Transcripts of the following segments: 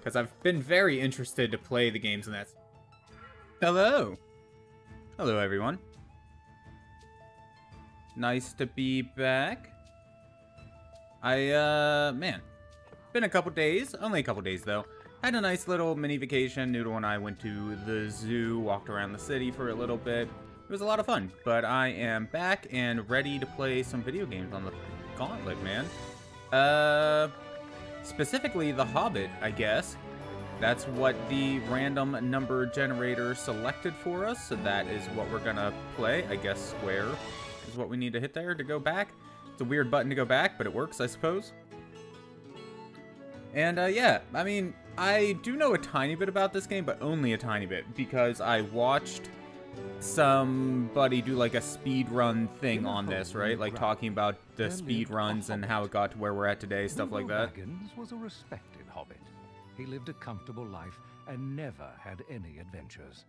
because I've been very interested to play the games in that. Hello! Hello, everyone. Nice to be back. Man, been a couple days, only a couple days though. Had a nice little mini vacation. Noodle and I went to the zoo, walked around the city for a little bit. It was a lot of fun, but I am back and ready to play some video games on the Gauntlet, man. Specifically The Hobbit, I guess. That's what the random number generator selected for us, so that is what we're gonna play. I guess square is what we need to hit there to go back. It's a weird button to go back, but it works, I suppose. And yeah, I mean, I do know a tiny bit about this game, but only a tiny bit, because I watched somebody do like a speed run thing on this, right? Like talking about the speed runs and how it got to where we're at today, stuff like that. Bilbo Baggins was a respected hobbit. He lived a comfortable life and never had any adventures.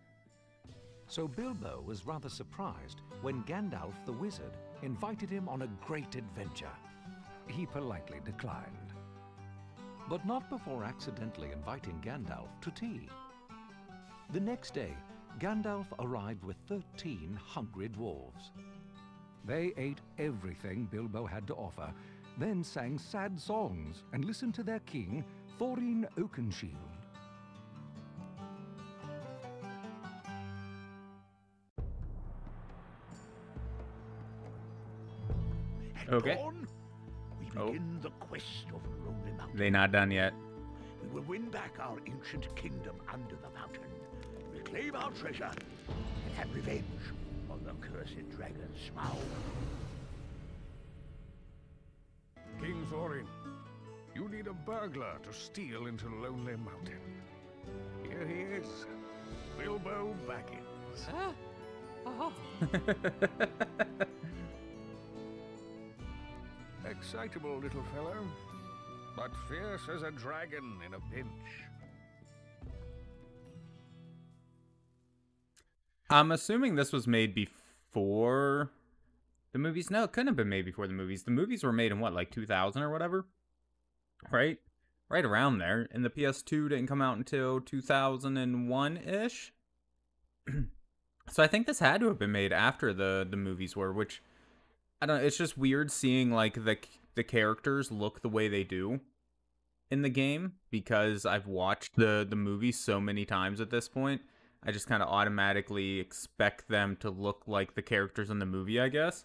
So Bilbo was rather surprised when Gandalf the Wizard invited him on a great adventure. He politely declined. But not before accidentally inviting Gandalf to tea. The next day, Gandalf arrived with 13 hungry dwarves. They ate everything Bilbo had to offer, then sang sad songs and listened to their king, Thorin Oakenshield. Okay. We begin the quest of Lonely Mountain. They're not done yet. We will win back our ancient kingdom under the mountain. Claim our treasure and have revenge on the cursed dragon Smaug. King Thorin, you need a burglar to steal into Lonely Mountain. Here he is, Bilbo Baggins. Huh? Oh. Excitable little fellow, but fierce as a dragon in a pinch. I'm assuming this was made before the movies. No, it couldn't have been made before the movies. The movies were made in what, like 2000 or whatever? Right? Right around there. And the PS2 didn't come out until 2001-ish. So I think this had to have been made after the movies were, which, I don't know, it's just weird seeing like the characters look the way they do in the game, because I've watched the movie so many times at this point. I just kind of automatically expect them to look like the characters in the movie, I guess.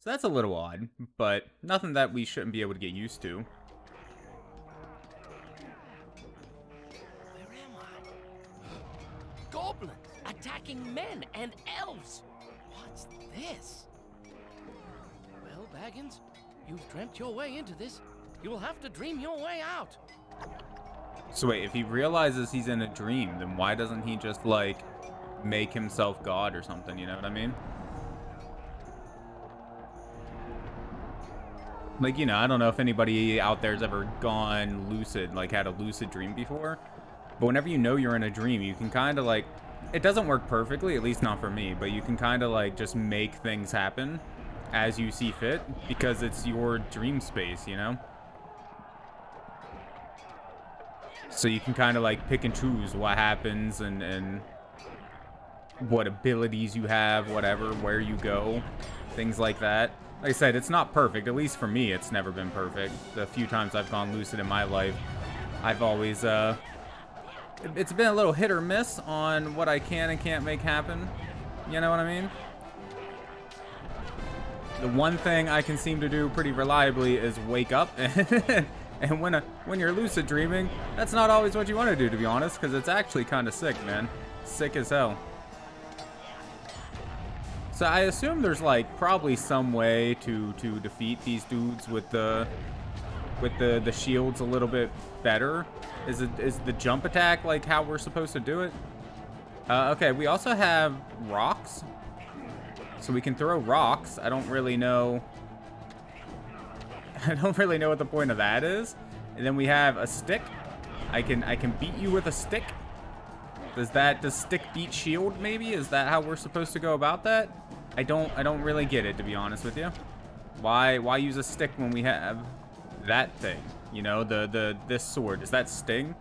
So that's a little odd, but nothing that we shouldn't be able to get used to. Where am I? Goblins attacking men and elves! What's this? Well, Baggins, you've dreamt your way into this. You will have to dream your way out. So wait, if he realizes he's in a dream, then why doesn't he just, like, make himself God or something, you know what I mean? Like, you know, I don't know if anybody out there's ever gone lucid, like, had a lucid dream before. But whenever you know you're in a dream, you can kind of, like, it doesn't work perfectly, at least not for me, but you can kind of, like, just make things happen as you see fit, because it's your dream space, you know? So you can kind of like pick and choose what happens and what abilities you have, whatever, where you go, things like that. Like I said, it's not perfect. At least for me, it's never been perfect. The few times I've gone lucid in my life, I've always, it's been a little hit or miss on what I can and can't make happen. You know what I mean? The one thing I can seem to do pretty reliably is wake up. And when you're lucid dreaming, that's not always what you want to do, to be honest, because it's actually kind of sick, man. Sick as hell. So I assume there's like probably some way to defeat these dudes with the shields a little bit better. Is the jump attack like how we're supposed to do it? Okay, we also have rocks, so we can throw rocks. I don't really know. I don't really know what the point of that is. And then we have a stick. I can beat you with a stick. Does stick beat shield maybe? Is that how we're supposed to go about that? I don't really get it, to be honest with you. Why use a stick when we have that thing? You know, this sword. Is that sting?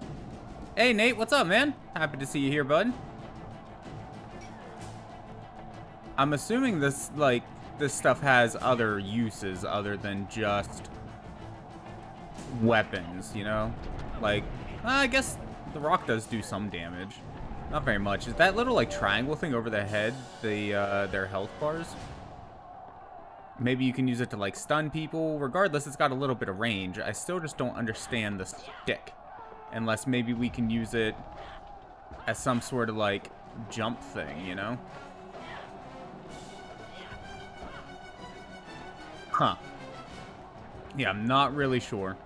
Hey, Nate, what's up, man? Happy to see you here, bud. I'm assuming this, like, this stuff has other uses other than just weapons, you know? Like, I guess the rock does do some damage. Not very much. Is that little, like, triangle thing over the head, the, their health bars? Maybe you can use it to, like, stun people. Regardless, it's got a little bit of range. I still just don't understand the stick. Unless maybe we can use it as some sort of, like, jump thing, you know? Huh. Yeah, I'm not really sure,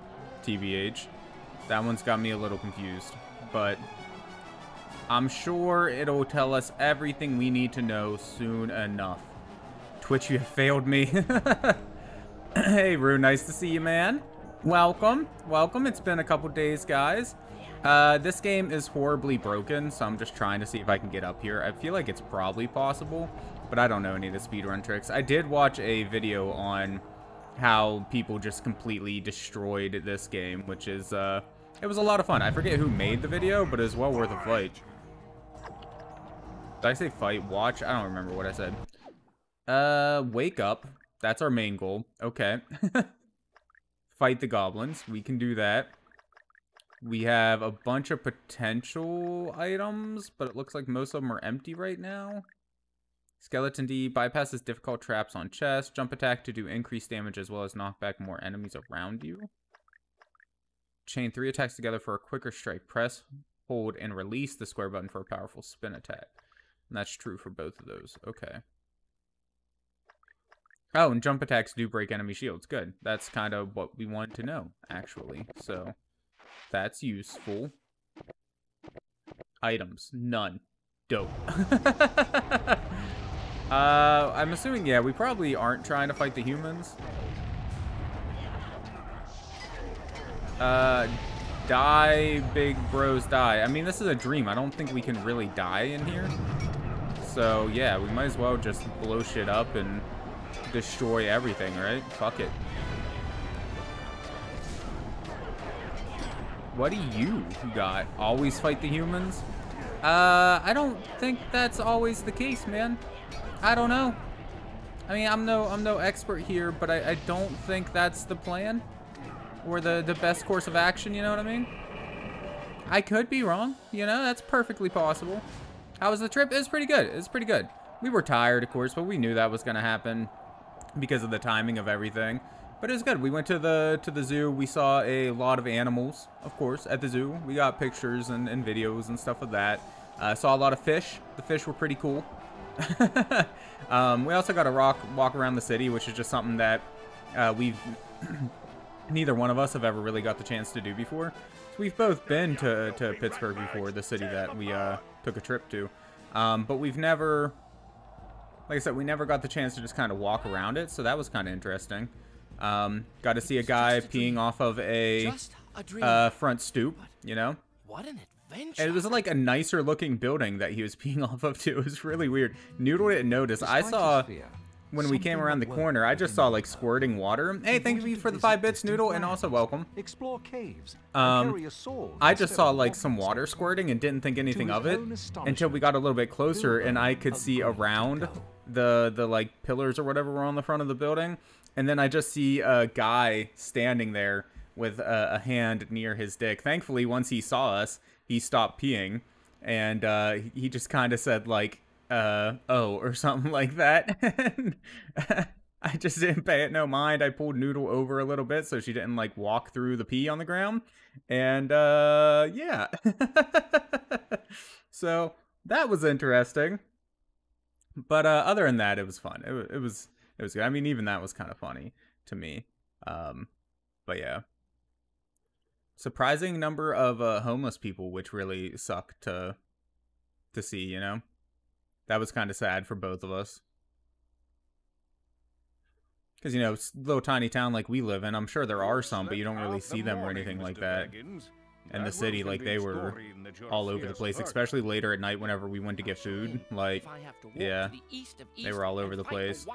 TBH. That one's got me a little confused, but I'm sure it'll tell us everything we need to know soon enough. Twitch, you have failed me. Hey, Rue, nice to see you, man. Welcome, welcome. It's been a couple days, guys. This game is horribly broken, so I'm just trying to see if I can get up here. I feel like it's probably possible, but I don't know any of the speedrun tricks. I did watch a video on how people just completely destroyed this game, which is, it was a lot of fun. I forget who made the video, but it was well worth a fight. Did I say fight? Watch? I don't remember what I said. Wake up. That's our main goal. Okay. Fight the goblins. We can do that. We have a bunch of potential items, but it looks like most of them are empty right now. Skeleton D bypasses difficult traps on chest. Jump attack to do increased damage as well as knock back more enemies around you. Chain 3 attacks together for a quicker strike. Press, hold, and release the square button for a powerful spin attack. And that's true for both of those. Okay. Oh, and jump attacks do break enemy shields. Good. That's kind of what we wanted to know, actually. So, that's useful. Items. None. Dope. I'm assuming, yeah, we probably aren't trying to fight the humans. Die, big bros, die. I mean, this is a dream. I don't think we can really die in here. So, yeah, we might as well just blow shit up and destroy everything, right? Fuck it. What do you got? Always fight the humans? I don't think that's always the case, man. I don't know. I mean, I'm no expert here, but I don't think that's the plan. Or the best course of action, you know what I mean? I could be wrong, you know, that's perfectly possible. How was the trip? It was pretty good. It was pretty good. We were tired, of course, but we knew that was gonna happen because of the timing of everything. But it was good. We went to the zoo. We saw a lot of animals, of course, at the zoo. We got pictures and videos and stuff of that. Saw a lot of fish. The fish were pretty cool. We also got a rock walk around the city, which is just something that we've neither one of us have ever really got the chance to do before. So we've both been to Pittsburgh before, the city that we took a trip to. But we've never, like I said, we never got the chance to just kind of walk around it. So that was kind of interesting. Got to see a guy peeing off of a front stoop, you know? What an adventure. It was like a nicer looking building that he was peeing off of too. It was really weird. Noodle didn't notice. I saw... When we came around the corner, I just saw, like, squirting water. Hey, thank you for the 5 bits, Noodle, and also welcome. Explore caves. I just saw, like, some water squirting and didn't think anything of it until we got a little bit closer and I could see around the like, pillars or whatever were on the front of the building. And then I just see a guy standing there with a hand near his dick. Thankfully, once he saw us, he stopped peeing. And he just kind of said, like, oh, or something like that. I just didn't pay it no mind. I pulled Noodle over a little bit so she didn't, like, walk through the pee on the ground. And, yeah. So, that was interesting. But, other than that, it was fun. It was good. I mean, even that was kind of funny to me. But, yeah. Surprising number of, homeless people, which really sucked to see, you know? That was kind of sad for both of us. Because, you know, it's a little tiny town like we live in. I'm sure there are some, but you don't really see them or anything like that. In the city, like, they were all over the place, especially later at night whenever we went to get food. Like, yeah, they were all over the place.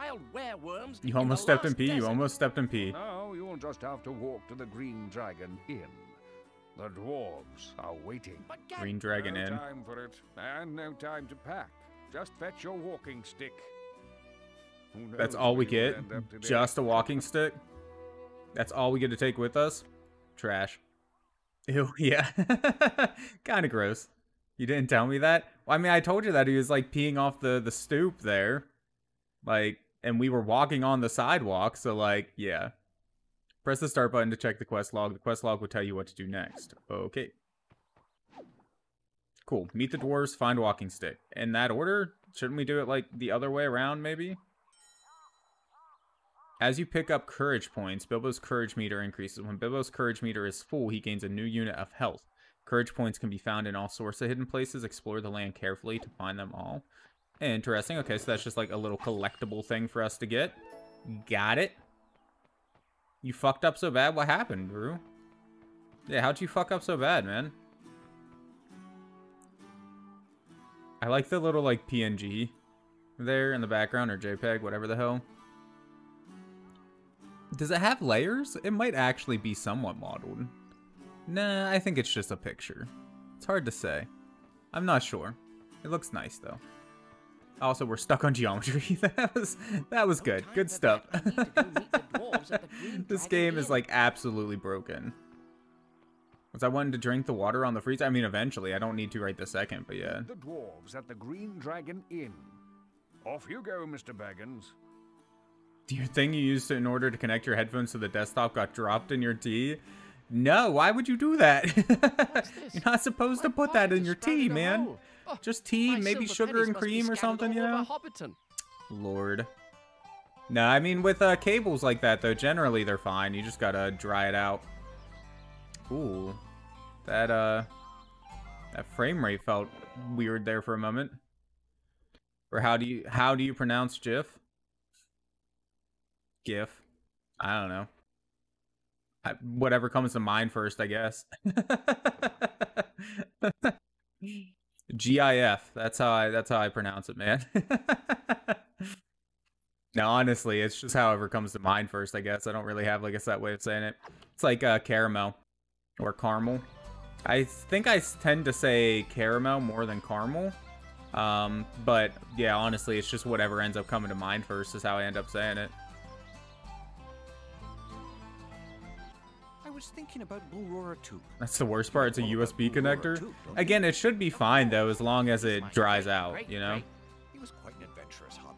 You almost stepped in pee. You almost stepped in pee. Now you'll just have to walk to the Green Dragon Inn. The dwarves are waiting. Green Dragon Inn. No time for it, and no time to pack. Just fetch your walking stick. That's all we get? Just a walking stick? That's all we get to take with us? Trash. Ew, yeah. Kind of gross. You didn't tell me that? Well, I mean, I told you that he was, like, peeing off the stoop there. Like, and we were walking on the sidewalk, so, like, yeah. Press the start button to check the quest log. The quest log will tell you what to do next. Okay. Cool. Meet the dwarves, find walking stick. In that order? Shouldn't we do it, like, the other way around, maybe? As you pick up courage points, Bilbo's courage meter increases. When Bilbo's courage meter is full, he gains a new unit of health. Courage points can be found in all sorts of hidden places. Explore the land carefully to find them all. Interesting. Okay, so that's just like a little collectible thing for us to get. Got it. You fucked up so bad? What happened, Brew? Yeah, how'd you fuck up so bad, man? I like the little, like, PNG there in the background, or JPEG, whatever the hell. Does it have layers? It might actually be somewhat modeled. Nah, I think it's just a picture. It's hard to say. I'm not sure. It looks nice, though. Also, we're stuck on geometry. that was good. Good stuff. This game is, like, absolutely broken. Because I wanted to drink the water on the freezer. I mean, eventually. I don't need to right this second, but yeah. The dwarves at the Green Dragon Inn. Off you go, Mr. Baggins. Your thing you used in order to connect your headphones to the desktop got dropped in your tea? No, why would you do that? You're not supposed to put that in your tea, man. Oh, just tea, maybe sugar and cream or something, you know? Lord. No, I mean, with cables like that, though, generally they're fine. You just gotta dry it out. Ooh. That frame rate felt weird there for a moment. Or how do you pronounce GIF? GIF. I don't know. Whatever comes to mind first, I guess. GIF. That's how I pronounce it, man. Now, honestly, it's just however comes to mind first, I guess. I don't really have like a set way of saying it. It's like caramel or caramel. I think I tend to say caramel more than caramel. But yeah, honestly, it's just whatever ends up coming to mind first is how I end up saying it. I was thinking about Blurora 2. That's the worst part. It's a USB connector. Again, it should be fine though, as long as it dries out. You know. He was quite an adventurous hobbit.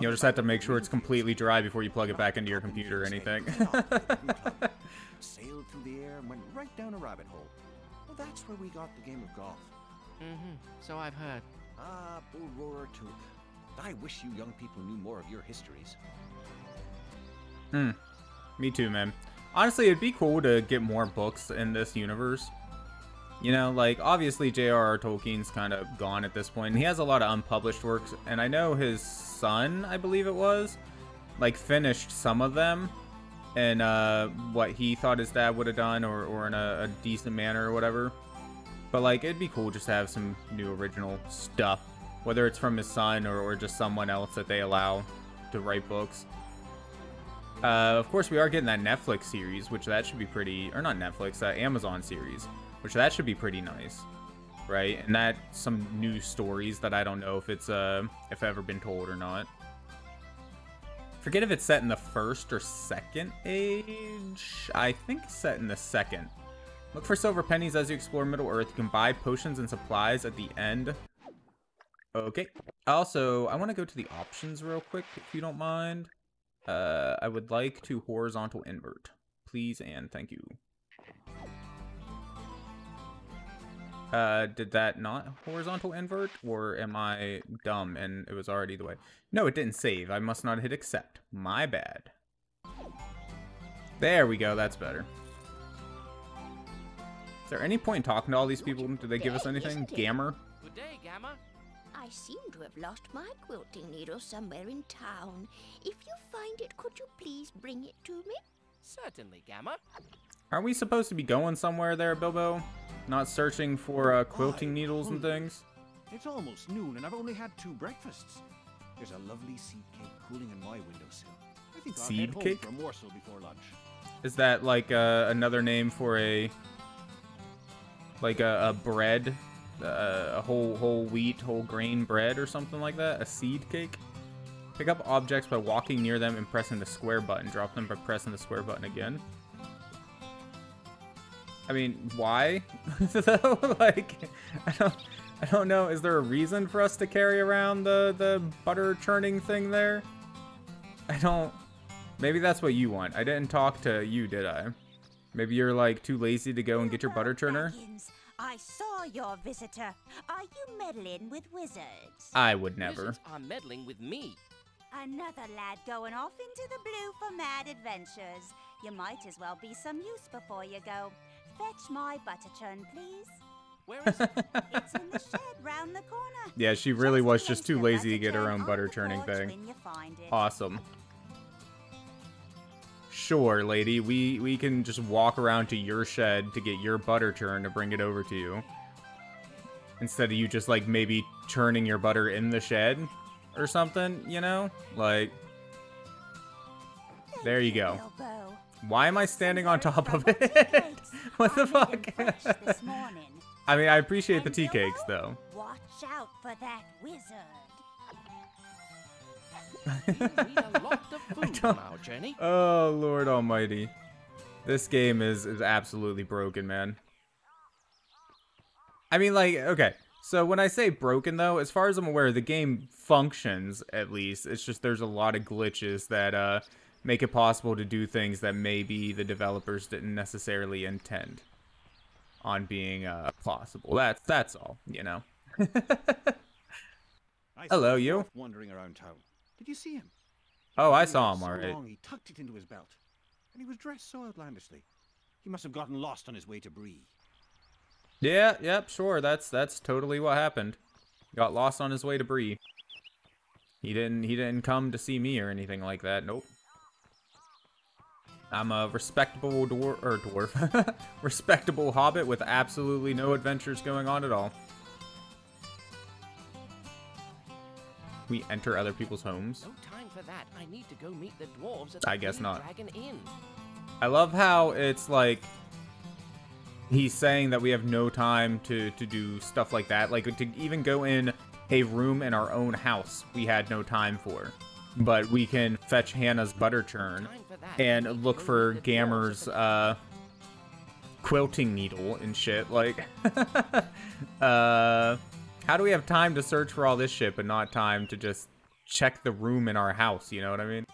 You'll just have to make sure it's completely dry before you plug it back into your computer or anything. Sailed through the air and went right down a rabbit hole. Well, that's where we got the game of golf. Mm-hmm. So I've heard. Ah, Blurora 2. I wish you young people knew more of your histories. Hmm. Me too, man. Honestly, it'd be cool to get more books in this universe. You know, like, obviously J.R.R. Tolkien's kind of gone at this point. And he has a lot of unpublished works, and I know his son, I believe it was, like, finished some of them in what he thought his dad would have done, or in a decent manner or whatever. But, like, it'd be cool just to have some new original stuff, whether it's from his son or just someone else that they allow to write books. Of course, we are getting that Netflix series, which that should be pretty... Or not Netflix, Amazon series, which that should be pretty nice, right? And that some new stories that I don't know if it's if ever been told or not. Forget if it's set in the first or second age. I think set in the second. Look for silver pennies as you explore Middle Earth. You can buy potions and supplies at the end. Okay. Also, I want to go to the options real quick, if you don't mind. I would like to horizontal invert. Please and thank you. Did that not horizontal invert? Or am I dumb and it was already the way? No, it didn't save. I must not hit accept. My bad. There we go. That's better. Is there any point in talking to all these people? Do they give us anything? Gammer? Good day, Gamma. I seem to have lost my quilting needle somewhere in town. If you find it, could you please bring it to me? Certainly, Gamma. Aren't we supposed to be going somewhere there, Bilbo? Not searching for quilting needles and things? It's almost noon and I've only had 2 breakfasts. There's a lovely seed cake cooling in my windowsill. I think I'll head home for a morsel before lunch. Is that like another name for a like a bread, a whole wheat, whole grain bread or something like that, a seed cake. Pick up objects by walking near them and pressing the square button. Drop them by pressing the square button again. I mean, why? Like, I don't know. Is there a reason for us to carry around the butter churning thing there? I don't. Maybe that's what you want. I didn't talk to you, did I? Maybe you're like too lazy to go and get your butter churner. I saw your visitor. Are you meddling with wizards? I would never. Wizards are meddling with me. Another lad going off into the blue for mad adventures. You might as well be some use before you go. Fetch my butter churn, please. Where is it? It's in the shed round the corner. Yeah, she really was just too lazy to get her own butter churning thing. Awesome. Sure, lady, we can just walk around to your shed to get your butter churn to bring it over to you. Instead of you just, like, maybe churning your butter in the shed or something, you know? Like, there you go. Why am I standing on top of it? What the fuck? I mean, I appreciate the tea cakes, though. Watch out for that wizard. Oh, Lord Almighty. This game is absolutely broken, man. I mean, like, okay. So when I say broken, though, as far as I'm aware, the game functions, at least. It's just there's a lot of glitches that make it possible to do things that maybe the developers didn't necessarily intend on being possible. That's all, you know. Hello, you. Wandering around town. Did you see him? Oh, I saw him already. He tucked it into his belt, and he was dressed so outlandishly. He must have gotten lost on his way to Bree. Yeah, yep, sure. That's totally what happened. Got lost on his way to Bree. He didn't come to see me or anything like that. Nope. I'm a respectable dwarf, respectable hobbit with absolutely no adventures going on at all. We enter other people's homes. No time for that. I need to go meet the dwarves at the Green Dragon Inn. I love how it's like he's saying that we have no time to do stuff like that. Like, to even go in a room in our own house, we had no time for. But we can fetch Hannah's butter churn and look for Gammer's quilting needle and shit. Like, how do we have time to search for all this shit but not time to just check the room in our house? You know what I mean?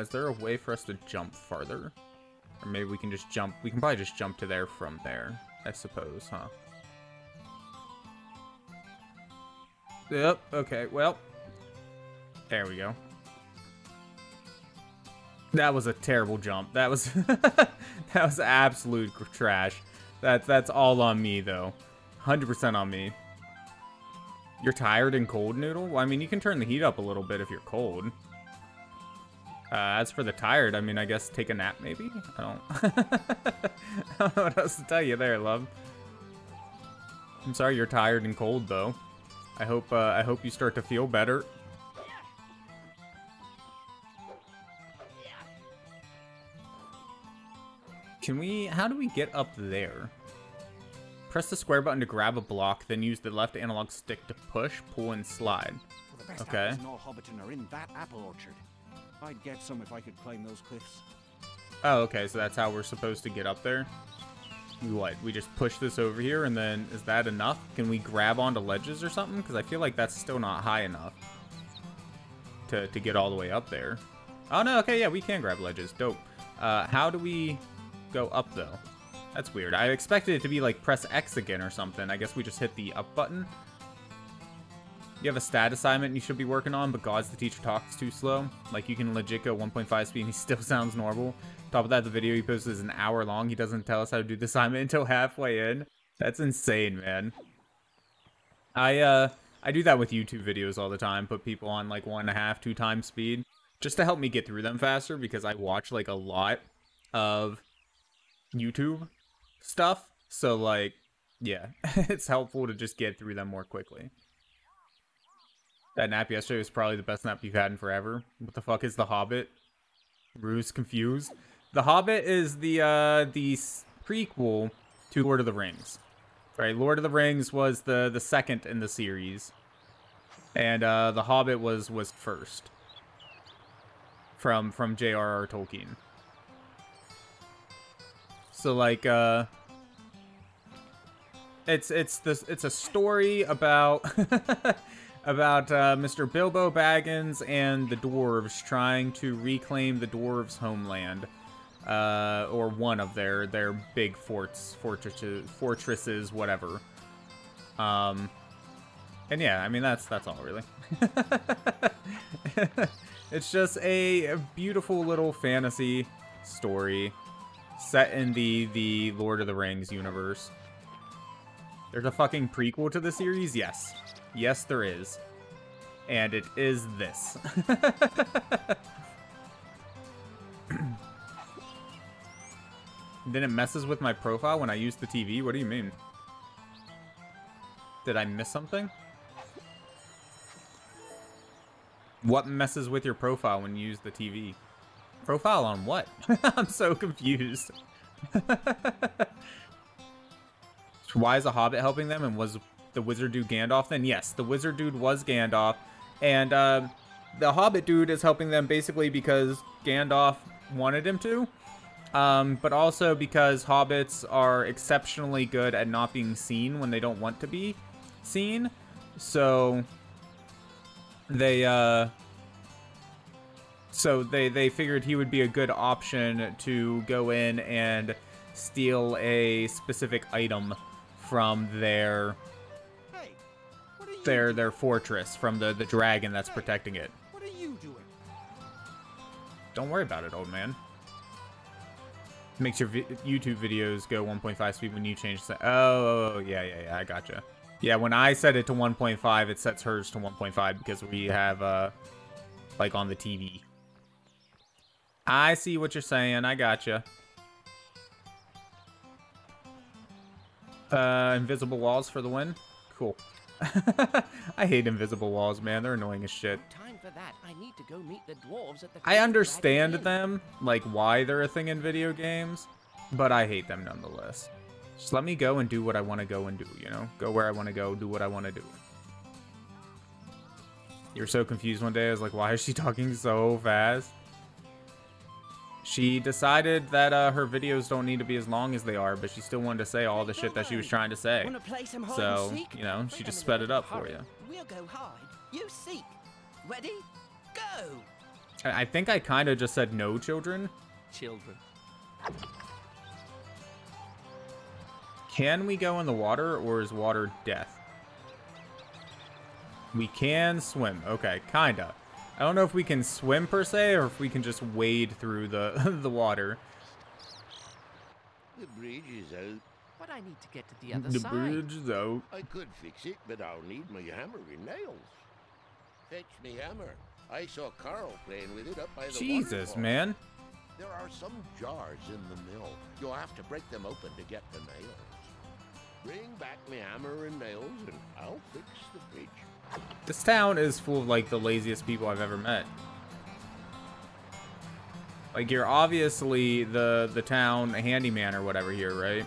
Is there a way for us to jump farther? Or maybe we can just jump. We can probably just jump to there from there, I suppose, huh? Yep, okay, well, there we go. That was a terrible jump. That was that was absolute trash. That's all on me, though. 100% on me. You're tired and cold, Noodle? Well, I mean, you can turn the heat up a little bit if you're cold. As for the tired, I mean, I guess take a nap, maybe? I don't know what else to tell you there, love. I'm sorry you're tired and cold, though. I hope you start to feel better. Can we... How do we get up there? Press the square button to grab a block, then use the left analog stick to push, pull, and slide. Well, the best apples in all Hobbiton are in that apple orchard. I'd get some if I could climb those cliffs. Oh, okay, so that's how we're supposed to get up there. What, we just push this over here, and then is that enough? Can we grab onto ledges or something? Because I feel like that's still not high enough to get all the way up there. Oh, no, okay, yeah, we can grab ledges. Dope. How do we go up, though? That's weird. I expected it to be, like, press X again or something. I guess we just hit the up button. You have a stat assignment you should be working on, but gods, the teacher talks too slow. Like, you can legit go 1.5 speed, and he still sounds normal. Top of that, the video he posted is an hour long. He doesn't tell us how to do the assignment until halfway in. That's insane, man. I do that with YouTube videos all the time. Put people on like 1.5, 2 times speed just to help me get through them faster, because I watch like a lot of YouTube stuff. So like, yeah, it's helpful to just get through them more quickly. That nap yesterday was probably the best nap you've had in forever. What the fuck is The Hobbit? Rue's confused. The Hobbit is the prequel to Lord of the Rings. Right, Lord of the Rings was the second in the series, and The Hobbit was first from J.R.R. Tolkien. So like it's a story about about Mr. Bilbo Baggins and the dwarves trying to reclaim the dwarves' homeland. Or one of their big fortresses, whatever. And yeah, I mean that's all really. It's just a beautiful little fantasy story set in the Lord of the Rings universe. There's a fucking prequel to the series, yes. Yes, there is. And it is this. Then it messes with my profile when I use the TV? What do you mean? Did I miss something? What messes with your profile when you use the TV? Profile on what? I'm so confused. Why is the Hobbit helping them? And was the wizard dude Gandalf then? Yes, the wizard dude was Gandalf. And the Hobbit dude is helping them basically because Gandalf wanted him to. But also because hobbits are exceptionally good at not being seen when they don't want to be seen. So they figured he would be a good option to go in and steal a specific item from their fortress, from the dragon that's protecting it. What are you doing? Don't worry about it, old man. Makes your YouTube videos go 1.5 speed when you change the... Oh, yeah, I gotcha. Yeah, when I set it to 1.5, it sets hers to 1.5 because we have, like, on the TV. I see what you're saying. I gotcha. Invisible walls for the win? Cool. I hate invisible walls, man. They're annoying as shit. I understand them, like why they're a thing in video games, but I hate them nonetheless. Just let me go and do what I want to go and do, you know? Go where I want to go, do what I want to do. You were so confused one day. I was like, why is she talking so fast? She decided that her videos don't need to be as long as they are, but she still wanted to say all the shit that she was trying to say. So, you know, she just sped it up for you. We'll go hide. You seek. Ready? Go. I think I kind of just said no, children. Children. Can we go in the water, or is water death? We can swim. Okay, kinda. I don't know if we can swim per se, or if we can just wade through the water. The bridge is out. But I need to get to the other side. The bridge is out. I could fix it, but I'll need my hammer and nails. Fetch me hammer. I saw Carl playing with it up by the Jesus, waterfall. Man. There are some jars in the mill. You'll have to break them open to get the nails. Bring back me hammer and nails, and I'll fix the bridge. This town is full of, like, the laziest people I've ever met. Like, you're obviously the town handyman or whatever here, right?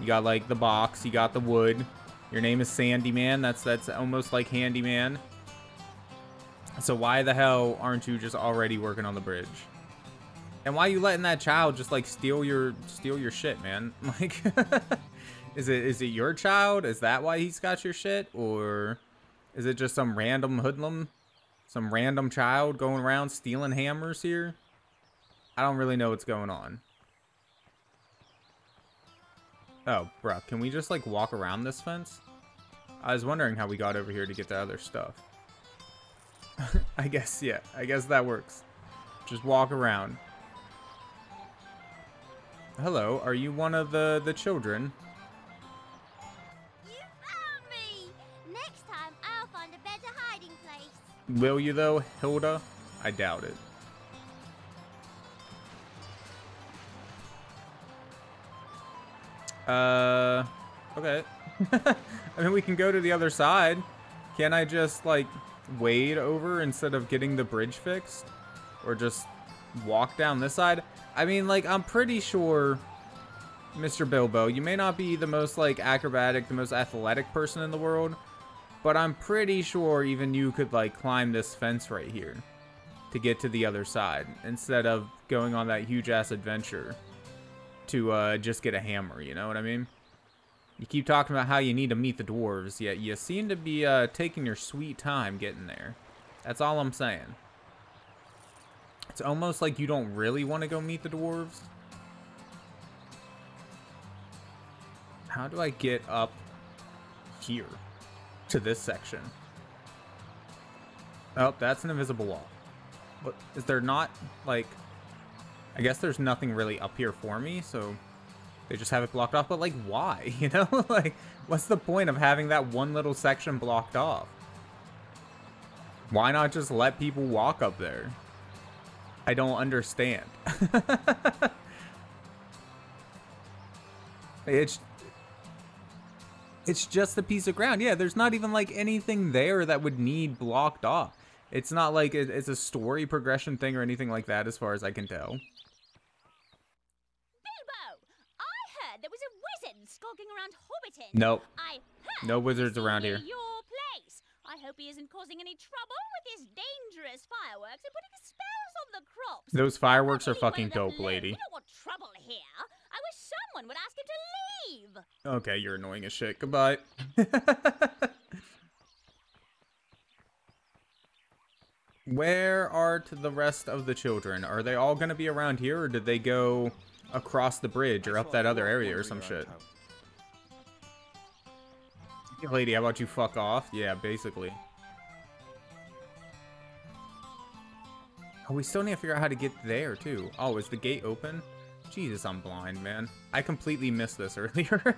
You got, like, the box. You got the wood. Your name is Sandyman. That's almost like handyman. So why the hell aren't you just already working on the bridge? And why are you letting that child just, like, steal your shit, man? Like, is it your child? Is that why he's got your shit? Or... is it just some random hoodlum? Some random child going around stealing hammers here? I don't really know what's going on. Oh, bruh. Can we just, like, walk around this fence? I was wondering how we got over here to get the other stuff. I guess, yeah. I guess that works. Just walk around. Hello, are you one of the children? Will you though, Hilda? I doubt it. Okay. I mean, we can go to the other side. Can I just, like, wade over instead of getting the bridge fixed? Or just walk down this side? I mean, like, I'm pretty sure, Mr. Bilbo, you may not be the most, like, acrobatic, the most athletic person in the world, but I'm pretty sure even you could, like, climb this fence right here to get to the other side instead of going on that huge-ass adventure to just get a hammer, you know what I mean? You keep talking about how you need to meet the dwarves, yet you seem to be taking your sweet time getting there. That's all I'm saying. It's almost like you don't really want to go meet the dwarves. How do I get up here to this section? Oh, that's an invisible wall. What, is there not, like... I guess there's nothing really up here for me, so they just have it blocked off. But, like, why? You know? Like, what's the point of having that one little section blocked off? Why not just let people walk up there? I don't understand. It's just a piece of ground. Yeah, there's not even, like, anything there that would need blocked off. It's not like it's a story progression thing or anything like that, as far as I can tell. Bilbo, I heard there was a wizard skulking around Hobbiton. Nope. No wizards around here. Your place. I hope he isn't causing any trouble with his dangerous fireworks and putting spells on the crops. Those fireworks are fucking dope, lady. We don't want trouble here. I wish someone would ask him to leave. Okay, you're annoying as shit. Goodbye. Where are the rest of the children? Are they all going to be around here, or did they go across the bridge or up that other area or some shit? Lady, how about you fuck off? Yeah, basically. Oh, we still need to figure out how to get there, too. Oh, is the gate open? Jesus, I'm blind, man. I completely missed this earlier.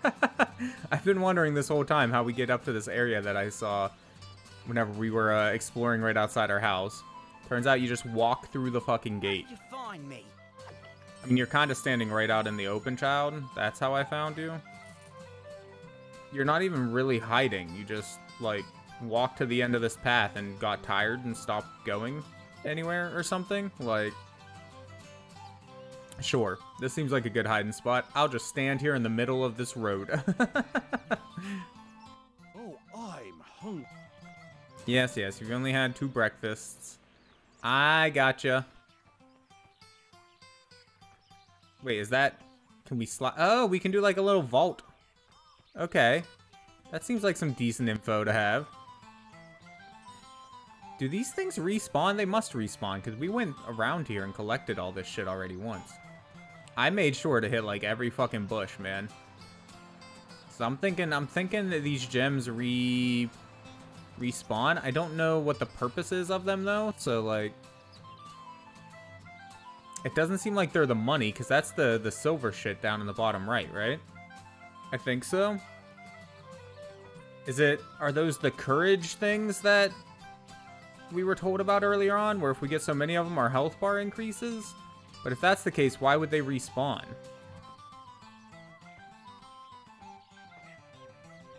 I've been wondering this whole time how we get up to this area that I saw whenever we were exploring right outside our house. Turns out you just walk through the fucking gate. How did you find me? I mean, you're kind of standing right out in the open, child. That's how I found you. You're not even really hiding. You just, like, walked to the end of this path and got tired and stopped going anywhere or something. Like, sure, this seems like a good hiding spot. I'll just stand here in the middle of this road. Oh, I'm hungry. Yes, yes, you've only had 2 breakfasts. I gotcha. Wait, is that... Can we slide... Oh, we can do like a little vault. Okay. That seems like some decent info to have. Do these things respawn? They must respawn, because we went around here and collected all this shit already once. I made sure to hit like every fucking bush, man. So I'm thinking that these gems respawn. I don't know what the purpose is of them, though, so, like, it doesn't seem like they're the money, because that's the silver shit down in the bottom right, right? I think so. Are those the courage things that we were told about earlier on, where if we get so many of them, our health bar increases? But if that's the case, why would they respawn?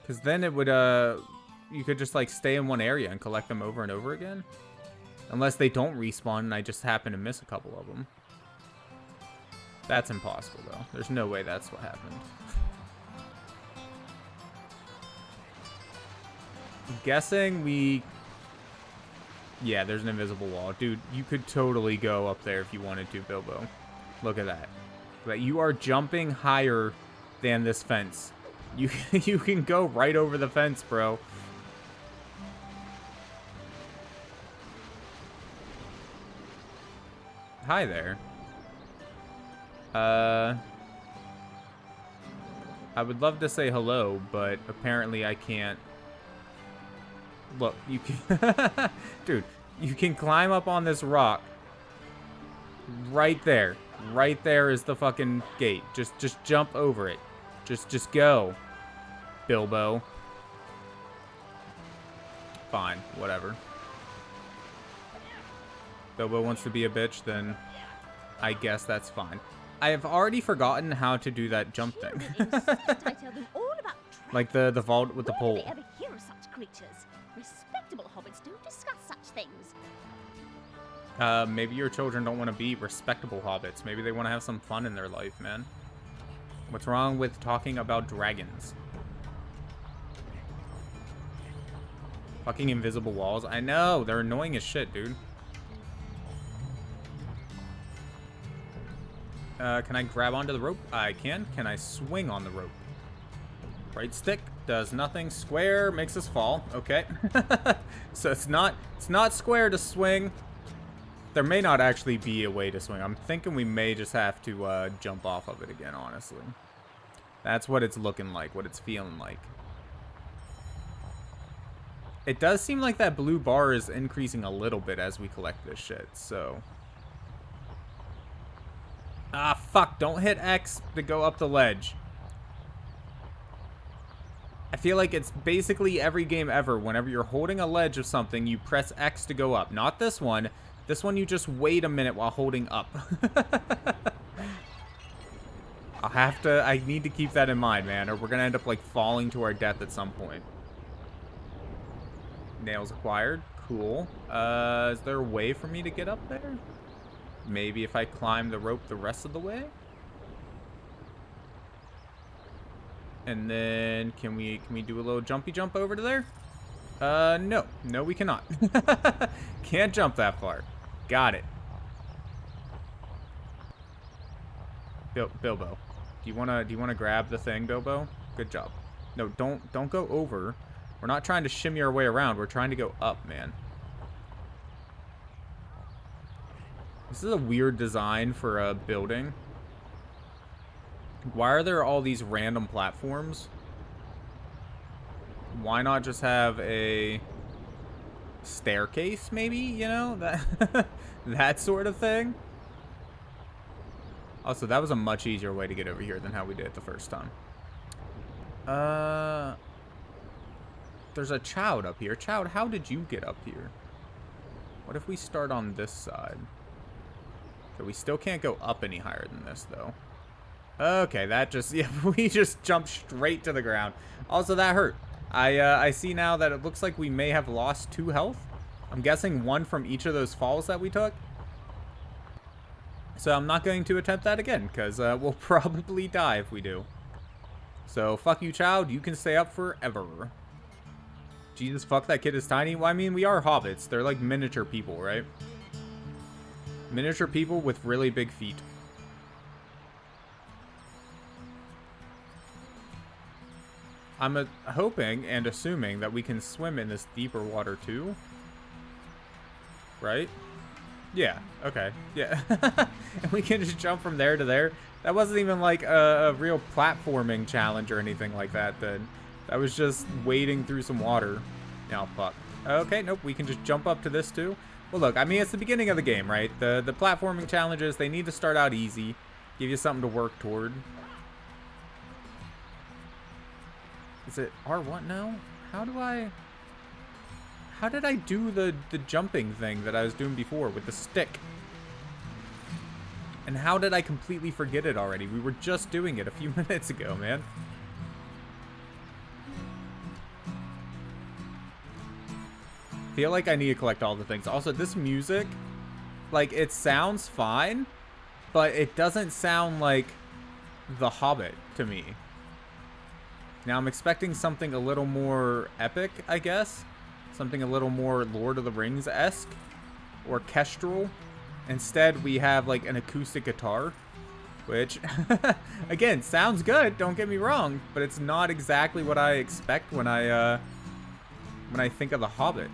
Because then it would, you could just, like, stay in one area and collect them over and over again. Unless they don't respawn and I just happen to miss a couple of them. That's impossible, though. There's no way that's what happened. I'm guessing we... Yeah, there's an invisible wall. Dude, you could totally go up there if you wanted to, Bilbo. Look at that. But you are jumping higher than this fence. You can go right over the fence, bro. Hi there. I would love to say hello, but apparently I can't. Look, you can... Dude, you can climb up on this rock. Right there. Right there is the fucking gate. Just jump over it. Just go, Bilbo. Fine, whatever. Bilbo wants to be a bitch, then I guess that's fine. I have already forgotten how to do that jump thing. Like the vault with the pole. Where did they ever hear of such creatures? Respectable hobbits don't discuss such things. Maybe your children don't want to be respectable hobbits. Maybe they want to have some fun in their life, man. What's wrong with talking about dragons? Fucking invisible walls. I know, they're annoying as shit, dude. Can I grab onto the rope? I can. Can I swing on the rope? Right stick does nothing. Square makes us fall. Okay. So it's not square to swing. There may not actually be a way to swing. I'm thinking we may just have to jump off of it again, honestly. That's what it's looking like, what it's feeling like. It does seem like that blue bar is increasing a little bit as we collect this shit, so... Ah, fuck. Don't hit X to go up the ledge. I feel like it's basically every game ever. Whenever you're holding a ledge of something, you press X to go up. Not this one. This one, you just wait a minute while holding up. I'll have to... I need to keep that in mind, man, or we're going to end up, like, falling to our death at some point. Nails acquired. Cool. Is there a way for me to get up there? Maybe if I climb the rope the rest of the way? And then can we do a little jumpy jump over to there? No. No, we cannot. Can't jump that far. Got it. Bilbo. Do you wanna grab the thing, Bilbo? Good job. No, don't go over. We're not trying to shimmy our way around, we're trying to go up, man. This is a weird design for a building. Why are there all these random platforms? Why not just have a staircase, maybe? You know, that that sort of thing. Also, that was a much easier way to get over here than how we did it the first time. There's a child up here. Child, how did you get up here? What if we start on this side? We still can't go up any higher than this, though. Okay, that just... Yeah, we just jumped straight to the ground. Also, that hurt. I see now that it looks like we may have lost 2 health. I'm guessing 1 from each of those falls that we took. So I'm not going to attempt that again, because we'll probably die if we do. So, fuck you, child. You can stay up forever. Jesus, fuck, that kid is tiny. Well, I mean, we are hobbits. They're like miniature people, right? Miniature people with really big feet. I'm hoping and assuming that we can swim in this deeper water too. Right? Yeah. Okay. Yeah. And we can just jump from there to there. That wasn't even like a real platforming challenge or anything like that then. That was just wading through some water. Now, fuck. Okay, nope. We can just jump up to this too. Well, look, I mean, it's the beginning of the game, right? The platforming challenges, they need to start out easy. Give you something to work toward. Is it R1 now? How did I do the jumping thing that I was doing before with the stick? And how did I completely forget it already? We were just doing it a few minutes ago, man. Feel like I need to collect all the things. Also, this music, like, it sounds fine, but it doesn't sound like The Hobbit to me. Now, I'm expecting something a little more epic, I guess. Something a little more Lord of the Rings-esque or orchestral. Instead, we have, like, an acoustic guitar, which, again, sounds good, don't get me wrong, but it's not exactly what I expect when I think of The Hobbit.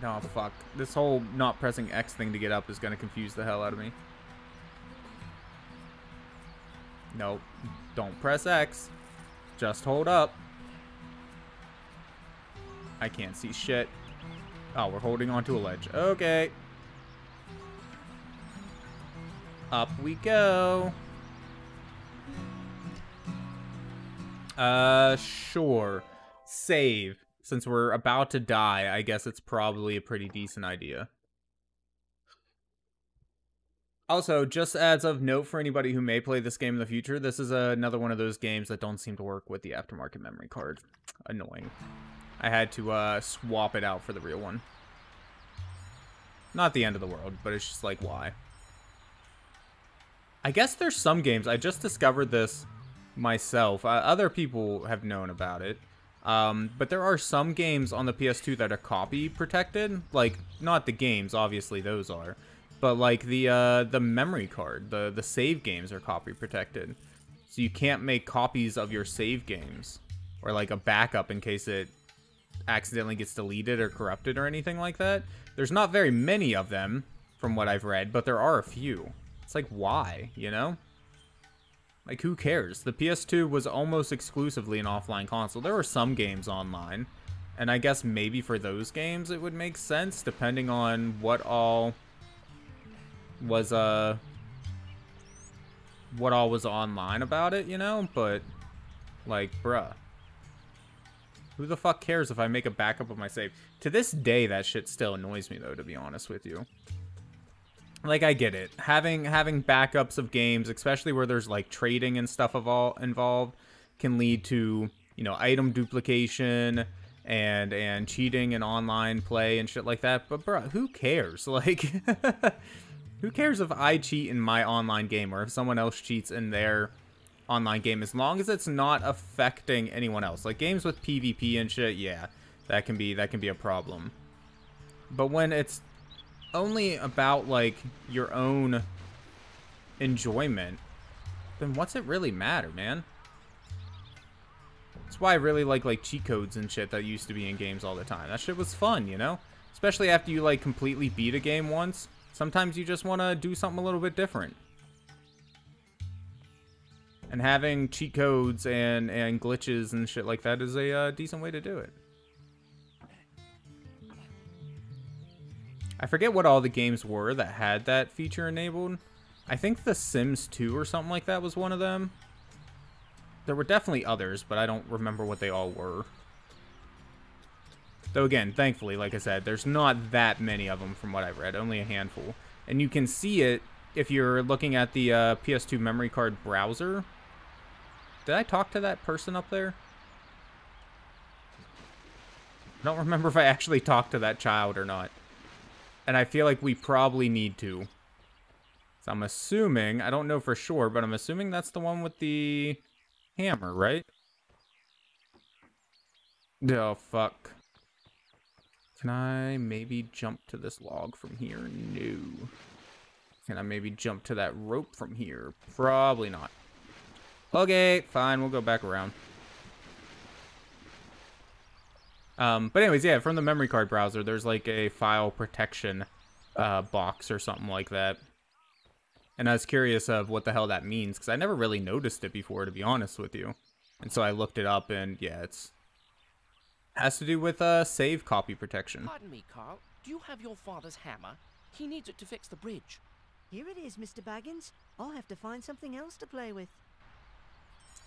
No, fuck. This whole not pressing X thing to get up is going to confuse the hell out of me. Nope. Don't press X. Just hold up. I can't see shit. Oh, we're holding onto a ledge. Okay. Up we go. Sure. Save. Since we're about to die, I guess it's probably a pretty decent idea. Also, just as of note for anybody who may play this game in the future, this is another one of those games that don't seem to work with the aftermarket memory card. Annoying. I had to swap it out for the real one. Not the end of the world, but it's just like, why? I guess there's some games. I just discovered this myself. Other people have known about it. But there are some games on the PS2 that are copy protected. Like, not the games, obviously those are. But like the memory card, the save games are copy protected. So you can't make copies of your save games. Or like a backup in case it accidentally gets deleted or corrupted or anything like that. There's not very many of them from what I've read, but there are a few. It's like, why, you know? Like, who cares? The PS2 was almost exclusively an offline console. There were some games online, and I guess maybe for those games it would make sense depending on what all was online about it, you know? But like, bruh, who the fuck cares if I make a backup of my save? To this day, that shit still annoys me, though, to be honest with you. Like, I get it. Having backups of games, especially where there's, like, trading and stuff involved, can lead to, you know, item duplication and cheating and online play and shit like that. But, bro, who cares? Like, who cares if I cheat in my online game or if someone else cheats in their online game, as long as it's not affecting anyone else? Like, games with PvP and shit, yeah, that can be a problem. But when it's only about, like, your own enjoyment, then what's it really matter, man? That's why I really like cheat codes and shit that used to be in games all the time. That shit was fun, you know? Especially after you, like, completely beat a game once. Sometimes you just want to do something a little bit different. And having cheat codes and glitches and shit like that is a decent way to do it. I forget what all the games were that had that feature enabled. I think The Sims 2 or something like that was one of them. There were definitely others, but I don't remember what they all were. Though again, thankfully, like I said, there's not that many of them from what I've read. Only a handful. And you can see it if you're looking at the PS2 memory card browser. Did I talk to that person up there? I don't remember if I actually talked to that child or not. And I feel like we probably need to. So I'm assuming, I don't know for sure, but I'm assuming that's the one with the hammer, right? Oh, fuck. Can I maybe jump to this log from here? No. Can I maybe jump to that rope from here? Probably not. Okay, fine. We'll go back around. But anyways, yeah, from the memory card browser, there's like a file protection box or something like that. And I was curious of what the hell that means, because I never really noticed it before, to be honest with you. And so I looked it up, and yeah, has to do with save copy protection. Pardon me, Carl. Do you have your father's hammer? He needs it to fix the bridge. Here it is, Mr. Baggins. I'll have to find something else to play with.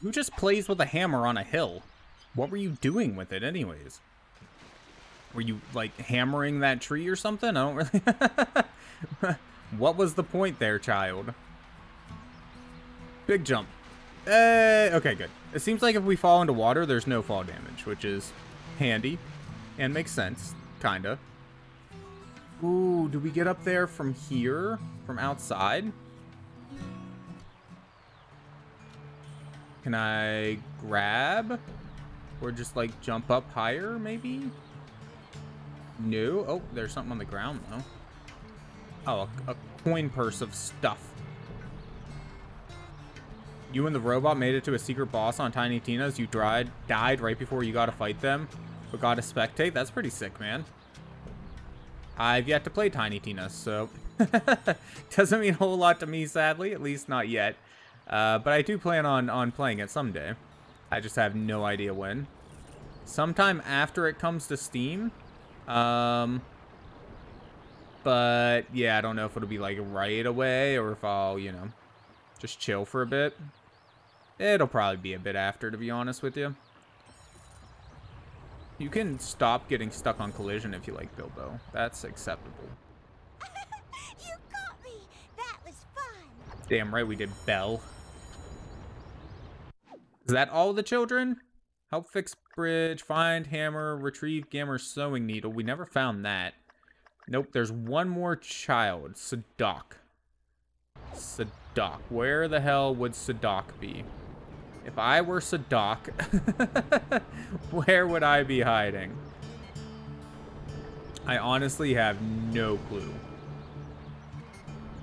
Who just plays with a hammer on a hill? What were you doing with it anyways? Were you, like, hammering that tree or something? I don't really... What was the point there, child? Big jump. Okay, good. It seems like if we fall into water, there's no fall damage, which is handy and makes sense, kinda. Ooh, do we get up there from here? From outside? Can I grab? Or just, like, jump up higher, maybe? No. Oh, there's something on the ground, though. Oh, a coin purse of stuff. You and the robot made it to a secret boss on Tiny Tina's. You died right before you got to fight them, but got to spectate. That's pretty sick, man. I've yet to play Tiny Tina, so doesn't mean a whole lot to me, sadly, at least not yet. But I do plan on playing it someday. I just have no idea when. Sometime after it comes to Steam. But yeah, I don't know if it'll be like right away or if I'll, you know, just chill for a bit. It'll probably be a bit after, to be honest with you. You can stop getting stuck on collision if you like, Bilbo. That's acceptable. You got me. That was fun. Damn right we did, Belle. Is that all the children? Help fix bridge, find hammer, retrieve gammer sewing needle. We never found that. Nope, there's one more child. Sadok. Sadok. Where the hell would Sadok be? If I were Sadok, where would I be hiding? I honestly have no clue.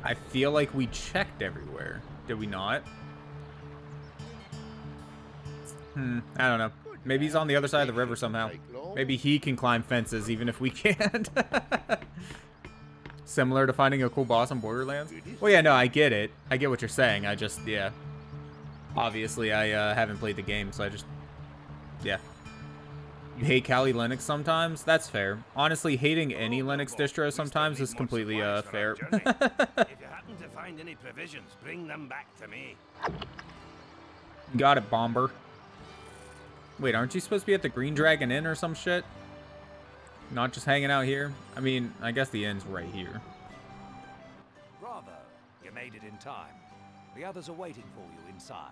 I feel like we checked everywhere. Did we not? I don't know. Maybe he's on the other side of the river somehow. Maybe he can climb fences even if we can't. Similar to finding a cool boss on Borderlands. Well, yeah, no, I get it. I get what you're saying. I just, yeah. Obviously, I haven't played the game, so I just, yeah. You hate Kali Linux sometimes? That's fair. Honestly, hating any Linux distro sometimes is completely fair. If you happen to find any provisions, bring them back to me. Got it, Bomber. Wait, aren't you supposed to be at the Green Dragon Inn or some shit? Not just hanging out here? I mean, I guess the inn's right here. Bravo, you made it in time. The others are waiting for you inside.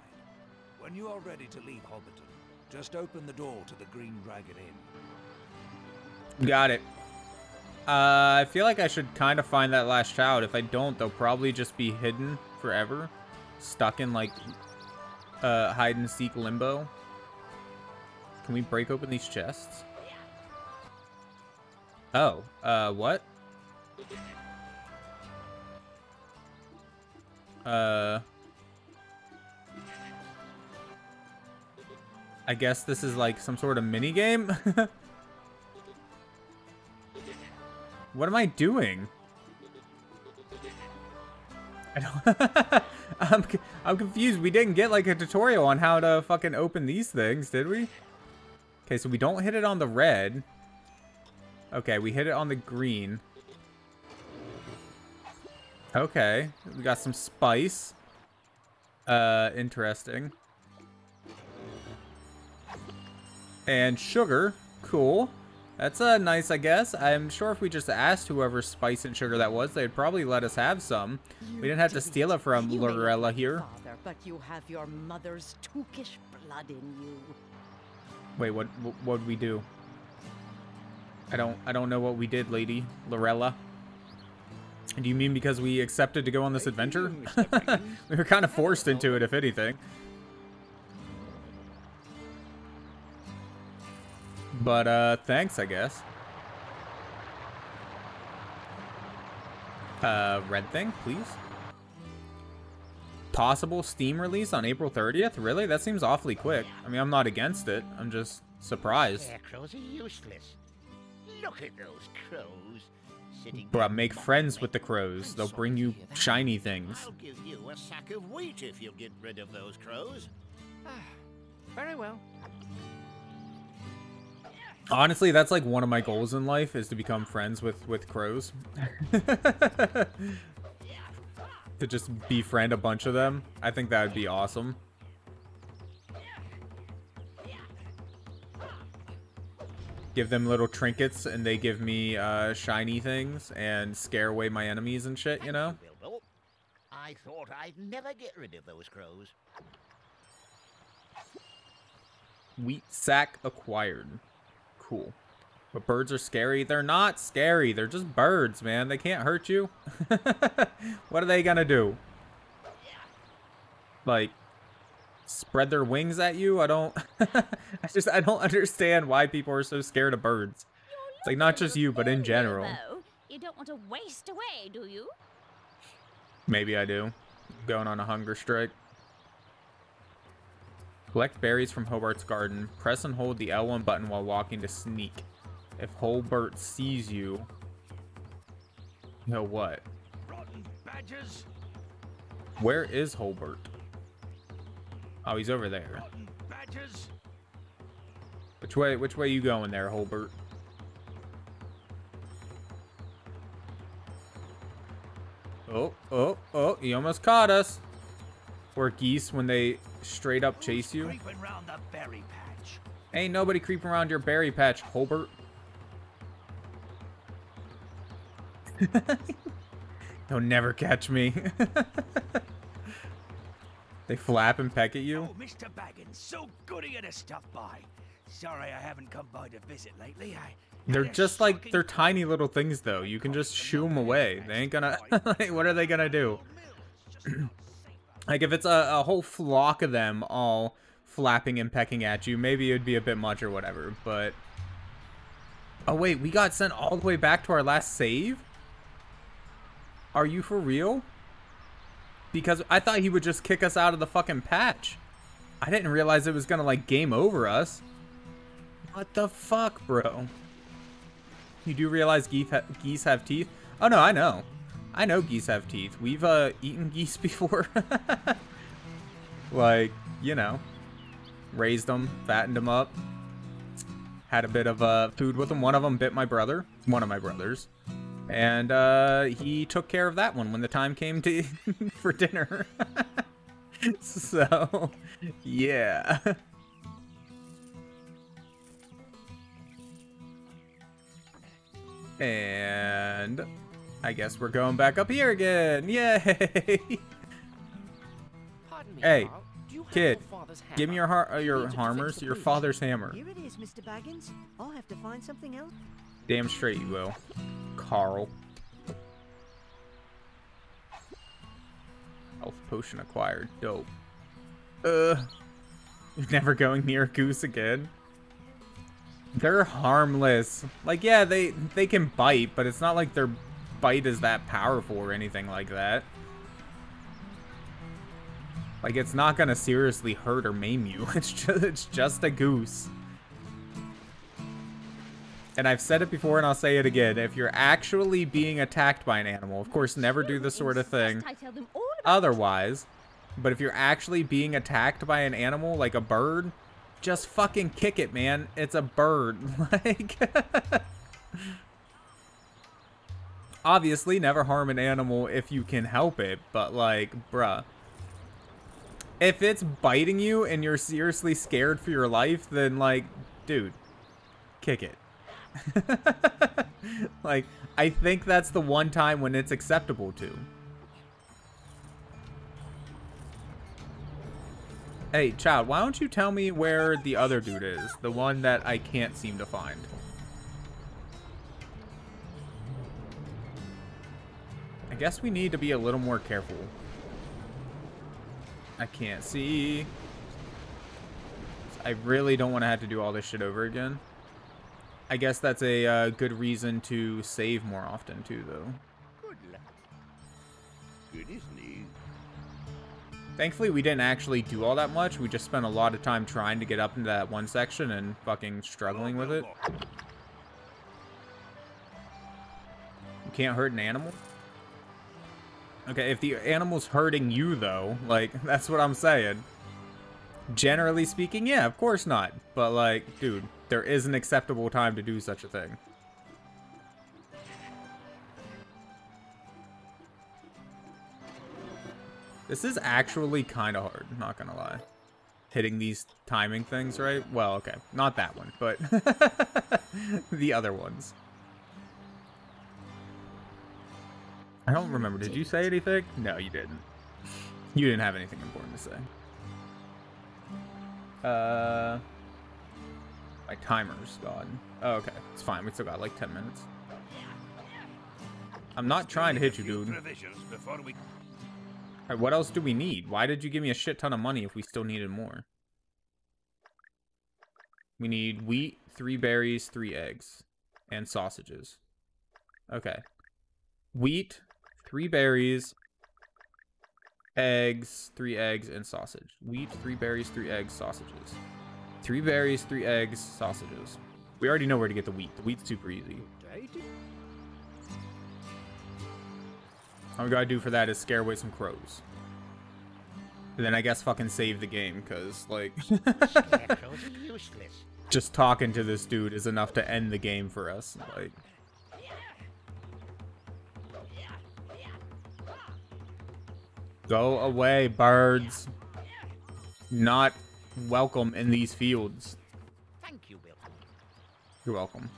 When you are ready to leave Hobbiton, just open the door to the Green Dragon Inn. Got it. I feel like I should kind of find that last child. If I don't, they'll probably just be hidden forever. Stuck in, like, hide-and-seek limbo. Can we break open these chests? Oh, what? I guess this is like some sort of mini game. What am I doing? I don't. I'm confused. We didn't get like a tutorial on how to fucking open these things, did we? Okay, so we don't hit it on the red. Okay, we hit it on the green. Okay, we got some spice. Interesting. And sugar, cool. That's nice, I guess. I'm sure if we just asked whoever spice and sugar that was, they'd probably let us have some. We didn't have to steal it from Lorella here. Father, but you have your mother's Tookish blood in you. Wait, what'd we do? I don't know what we did, Lady Lorella. Do you mean because we accepted to go on this adventure? We were kind of forced into it, if anything. But, thanks, I guess. Red thing, please. Possible Steam release on April 30th? Really? That seems awfully quick. I mean, I'm not against it. I'm just surprised. Scarecrows are useless. Look at those crows. Bruh, make friends with the crows. They'll bring you shiny things. I'll give you a sack of wheat if you get rid of those crows. Very well. Honestly, that's like one of my goals in life is to become friends with crows. To just befriend a bunch of them. I think that would be awesome. Give them little trinkets and they give me shiny things and scare away my enemies and shit, you know? I thought I'd never get rid of those crows. Wheat sack acquired. Cool. But birds are scary. They're not scary. They're just birds, man. They can't hurt you. What are they gonna do? Like, spread their wings at you? I don't... I don't understand why people are so scared of birds. It's like, not just you, but in general. You don't want to waste away, do you? Maybe I do. I'm going on a hunger strike. Collect berries from Hobart's garden. Press and hold the L1 button while walking to sneak. If Hobart sees you, what? Rotten badgers. Where is Hobart? Oh, he's over there. Rotten badgers. Which way you going there, Hobart? Oh, he almost caught us. Or geese when they straight up chase you. Creeping around the berry patch. Ain't nobody creeping around your berry patch, Hobart. They'll never catch me. They flap and peck at you. Oh, Mr. Baggins, so good at a stuff by. Sorry, I haven't come by to visit lately. They're just like, they're tiny little things, though. You can just shoo them away. They ain't gonna... like, what are they gonna do? Like, if it's a whole flock of them all flapping and pecking at you, maybe it'd be a bit much or whatever, but... Oh, wait, we got sent all the way back to our last save? Are you for real? Because I thought he would just kick us out of the fucking patch. I didn't realize it was gonna, like, game over us. What the fuck, bro? You do realize geese have teeth? Oh, no, I know. I know geese have teeth. We've eaten geese before. Like, you know, raised them, fattened them up, had a bit of food with them. One of them bit my brother, one of my brothers, and he took care of that one when the time came to for dinner. So, yeah. And I guess we're going back up here again. Yay! Pardon me, hey, kid, give me your hammers, your father's hammer. Here it is, Mr. Baggins. I'll have to find something else. Damn straight you will, Carl. Health potion acquired. Dope. You're never going near a goose again. They're harmless. Like, yeah, they can bite, but it's not like their bite is that powerful or anything like that. Like, it's not gonna seriously hurt or maim you. It's just a goose. And I've said it before and I'll say it again. If you're actually being attacked by an animal, of course, never do this sort of thing otherwise. But if you're actually being attacked by an animal, like a bird, just fucking kick it, man. It's a bird. Like, obviously, never harm an animal if you can help it. But, like, bruh. If it's biting you and you're seriously scared for your life, then, like, dude, kick it. Like, I think that's the one time when it's acceptable to. Hey, child, why don't you tell me where the other dude is? The one that I can't seem to find. I guess we need to be a little more careful. I can't see. I really don't want to have to do all this shit over again. I guess that's a good reason to save more often, too, though. Good luck. Good evening. Thankfully, we didn't actually do all that much. We just spent a lot of time trying to get up into that one section and fucking struggling with it. You can't hurt an animal? Okay, if the animal's hurting you, though, like, that's what I'm saying. Generally speaking, yeah, of course not. But, like, dude, there is an acceptable time to do such a thing. This is actually kind of hard, not gonna lie. Hitting these timing things, right? Well, okay, not that one, but the other ones. I don't remember. Did you say anything? No, you didn't. You didn't have anything important to say. My timer's gone. Oh, okay, it's fine. We still got like 10 minutes. I'm not trying to hit you, dude. Alright, what else do we need? Why did you give me a shit ton of money if we still needed more? We need wheat, 3 berries, 3 eggs, and sausages. Okay. Wheat, 3 berries, eggs, 3 eggs, and sausage. Wheat, 3 berries, 3 eggs, sausages. 3 berries, 3 eggs, sausages. We already know where to get the wheat. The wheat's super easy. All we gotta do for that is scare away some crows. And then I guess fucking save the game, because, like, just talking to this dude is enough to end the game for us. Like, go away, birds. Not welcome in these fields. Thank you, Bill. You're welcome.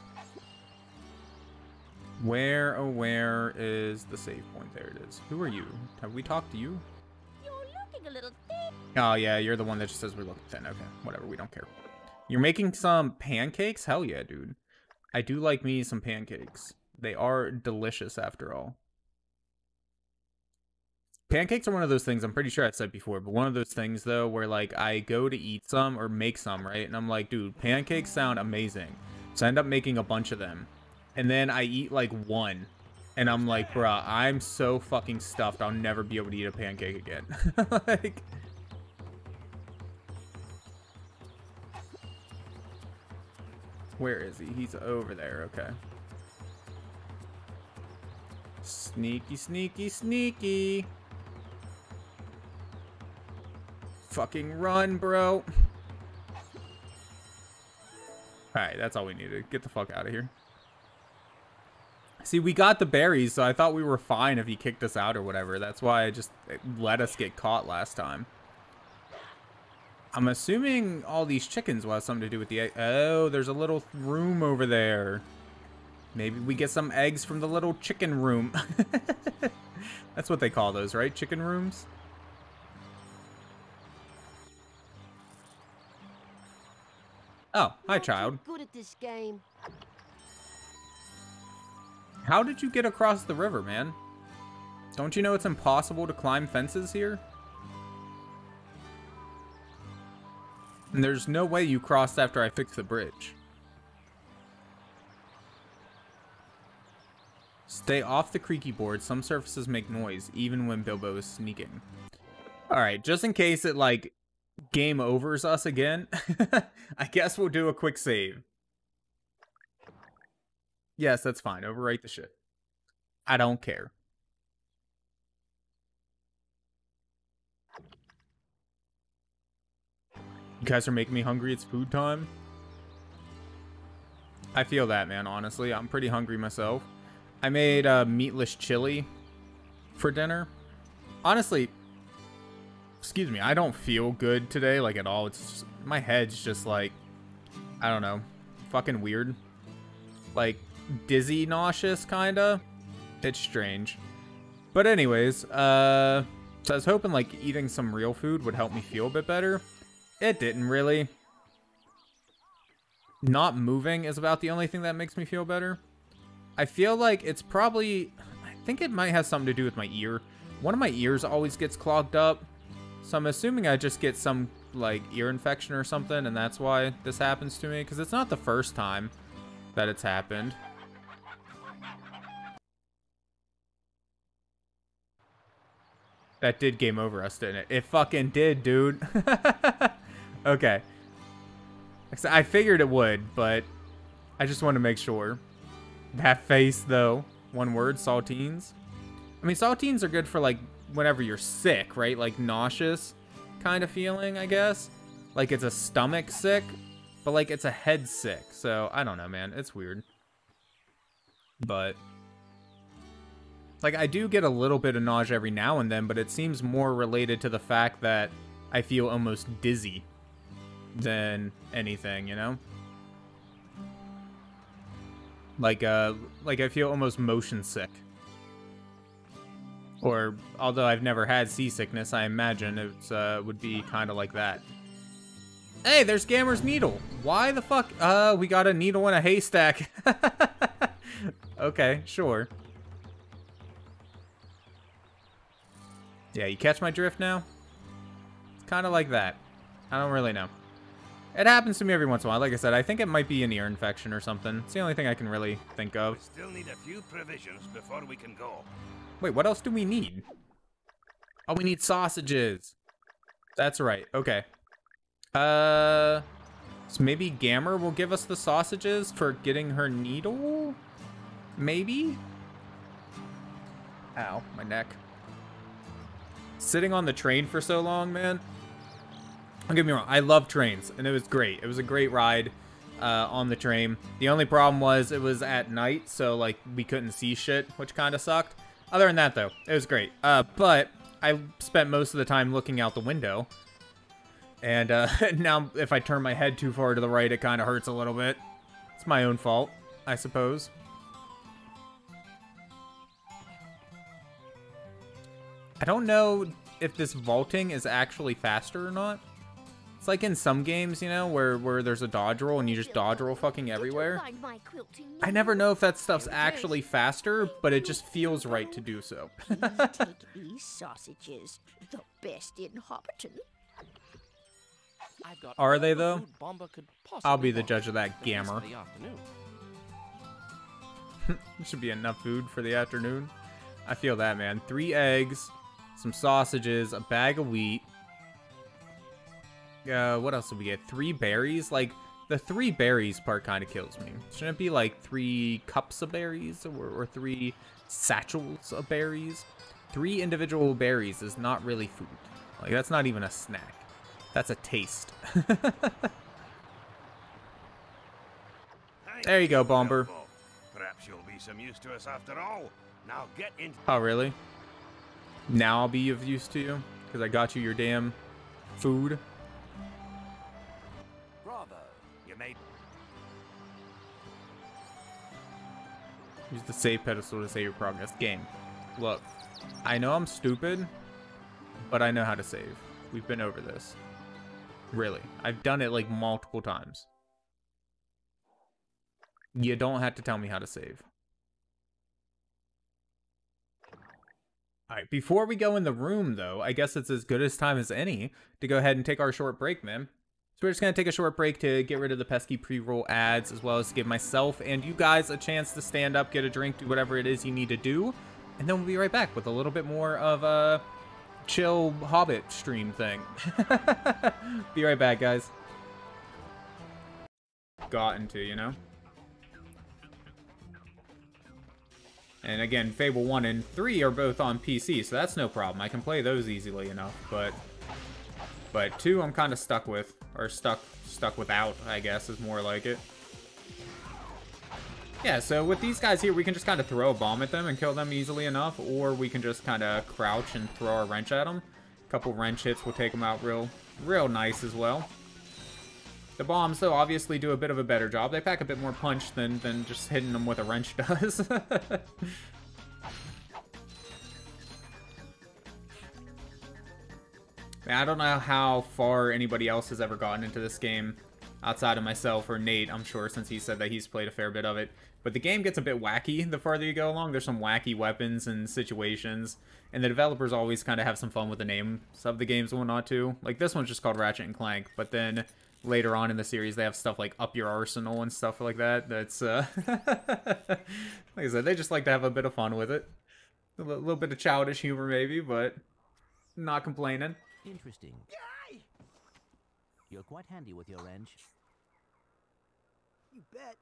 Where is the save point? There it is. Who are you? Have we talked to you? You're looking a little thin. Oh, yeah, you're the one that just says we're looking thin. Okay, whatever, we don't care. You're making some pancakes? Hell yeah, dude. I do like me some pancakes. They are delicious after all. Pancakes are one of those things, I'm pretty sure I said before, but one of those things, though, where, like, I go to eat some or make some, right? And I'm like, dude, pancakes sound amazing. So I end up making a bunch of them. And then I eat, like, one. And I'm like, bruh, I'm so fucking stuffed, I'll never be able to eat a pancake again. Like... Where is he? He's over there, okay. Sneaky, sneaky, sneaky. Fucking run, bro. Alright, that's all we needed. Get the fuck out of here. See, we got the berries, so I thought we were fine if he kicked us out or whatever. That's why I just let us get caught last time. I'm assuming all these chickens will have something to do with the egg. Oh, there's a little room over there. Maybe we get some eggs from the little chicken room. That's what they call those, right? Chicken rooms? Oh, hi, child. Good at this game. How did you get across the river, man? Don't you know it's impossible to climb fences here? And there's no way you crossed after I fixed the bridge. Stay off the creaky board. Some surfaces make noise, even when Bilbo is sneaking. Alright, just in case it, like, game overs us again, I guess we'll do a quick save. Yes, that's fine. Overwrite the shit. I don't care. You guys are making me hungry. It's food time. I feel that, man, honestly. I'm pretty hungry myself. I made a meatless chili for dinner. Honestly, excuse me, I don't feel good today, like, at all. It's just, my head's just, like, I don't know, fucking weird. Like, dizzy, nauseous, kinda. It's strange. But anyways, so I was hoping, like, eating some real food would help me feel a bit better. It didn't really. Not moving is about the only thing that makes me feel better. I feel like it's probably, I think it might have something to do with my ear. One of my ears always gets clogged up. So I'm assuming I just get some, like, ear infection or something, and that's why this happens to me. Because it's not the first time that it's happened. That did game over us, didn't it? It fucking did, dude. Okay. I figured it would, but I just wanted to make sure. That face, though. One word, saltines. I mean, saltines are good for, like, whenever you're sick, right? Like, nauseous kind of feeling, I guess. Like, it's a stomach sick, but, like, it's a head sick. So, I don't know, man. It's weird. But, like, I do get a little bit of nausea every now and then, but it seems more related to the fact that I feel almost dizzy than anything, you know? Like I feel almost motion sick. Or, although I've never had seasickness, I imagine it would be kind of like that. Hey, there's Gammer's needle. Why the fuck? We got a needle in a haystack. Okay, sure. Yeah, you catch my drift now? It's kind of like that. I don't really know. It happens to me every once in a while. Like I said, I think it might be an ear infection or something. It's the only thing I can really think of. We still need a few provisions before we can go. Wait, what else do we need? Oh, we need sausages. That's right. Okay. So maybe Gammer will give us the sausages for getting her needle? Maybe? Ow, my neck. Sitting on the train for so long, man. Don't get me wrong. I love trains, and it was great. It was a great ride on the train. The only problem was it was at night, so, like, we couldn't see shit, which kind of sucked. Other than that, though, it was great. But I spent most of the time looking out the window. And now if I turn my head too far to the right, it kind of hurts a little bit. It's my own fault, I suppose. I don't know if this vaulting is actually faster or not. It's like in some games, you know, where there's a dodge roll and you just dodge roll fucking everywhere. I never know if that stuff's actually faster, but it just feels right to do so. Take these sausages, the best in Hobbiton. Are they though? I'll be the judge of that, Gammer. There should be enough food for the afternoon. I feel that, man. 3 eggs, some sausages, a bag of wheat. What else did we get? 3 berries? Like, the 3 berries part kind of kills me. Shouldn't it be like 3 cups of berries or 3 satchels of berries? 3 individual berries is not really food. Like, that's not even a snack. That's a taste. There you go, Bomber. Perhaps you'll be some use to us after all. Now get in. Oh, really? Now I'll be of use to you? Because I got you your damn food. Bravo. You made. Use the save pedestal to save your progress. Game. Look, I know I'm stupid, but I know how to save. We've been over this. Really. I've done it like multiple times. You don't have to tell me how to save. Alright, before we go in the room though, I guess it's as good as time as any to go ahead and take our short break, man. So we're just going to take a short break to get rid of the pesky pre-roll ads, as well as give myself and you guys a chance to stand up, get a drink, do whatever it is you need to do. And then we'll be right back with a little bit more of a chill Hobbit stream thing. Be right back, guys. Gotten to, you know? And again, Fable 1 and 3 are both on PC, so that's no problem. I can play those easily enough, but 2 I'm kind of stuck with, or stuck without, I guess, is more like it. Yeah, so with these guys here, we can just kind of throw a bomb at them and kill them easily enough, or we can just kind of crouch and throw a wrench at them. A couple wrench hits will take them out real nice as well. The bombs, though, obviously do a bit of a better job. They pack a bit more punch than just hitting them with a wrench does. Man, I don't know how far anybody else has ever gotten into this game outside of myself or Nate, I'm sure, since he said that he's played a fair bit of it. But the game gets a bit wacky the farther you go along. There's some wacky weapons and situations. And the developers always kind of have some fun with the names of the games and whatnot, too. Like, this one's just called Ratchet and Clank, but then later on in the series, they have stuff like Up Your Arsenal and stuff like that. That's, like I said, they just like to have a bit of fun with it. A little bit of childish humor, maybe, but not complaining. Interesting. Yay! You're quite handy with your wrench. You bet.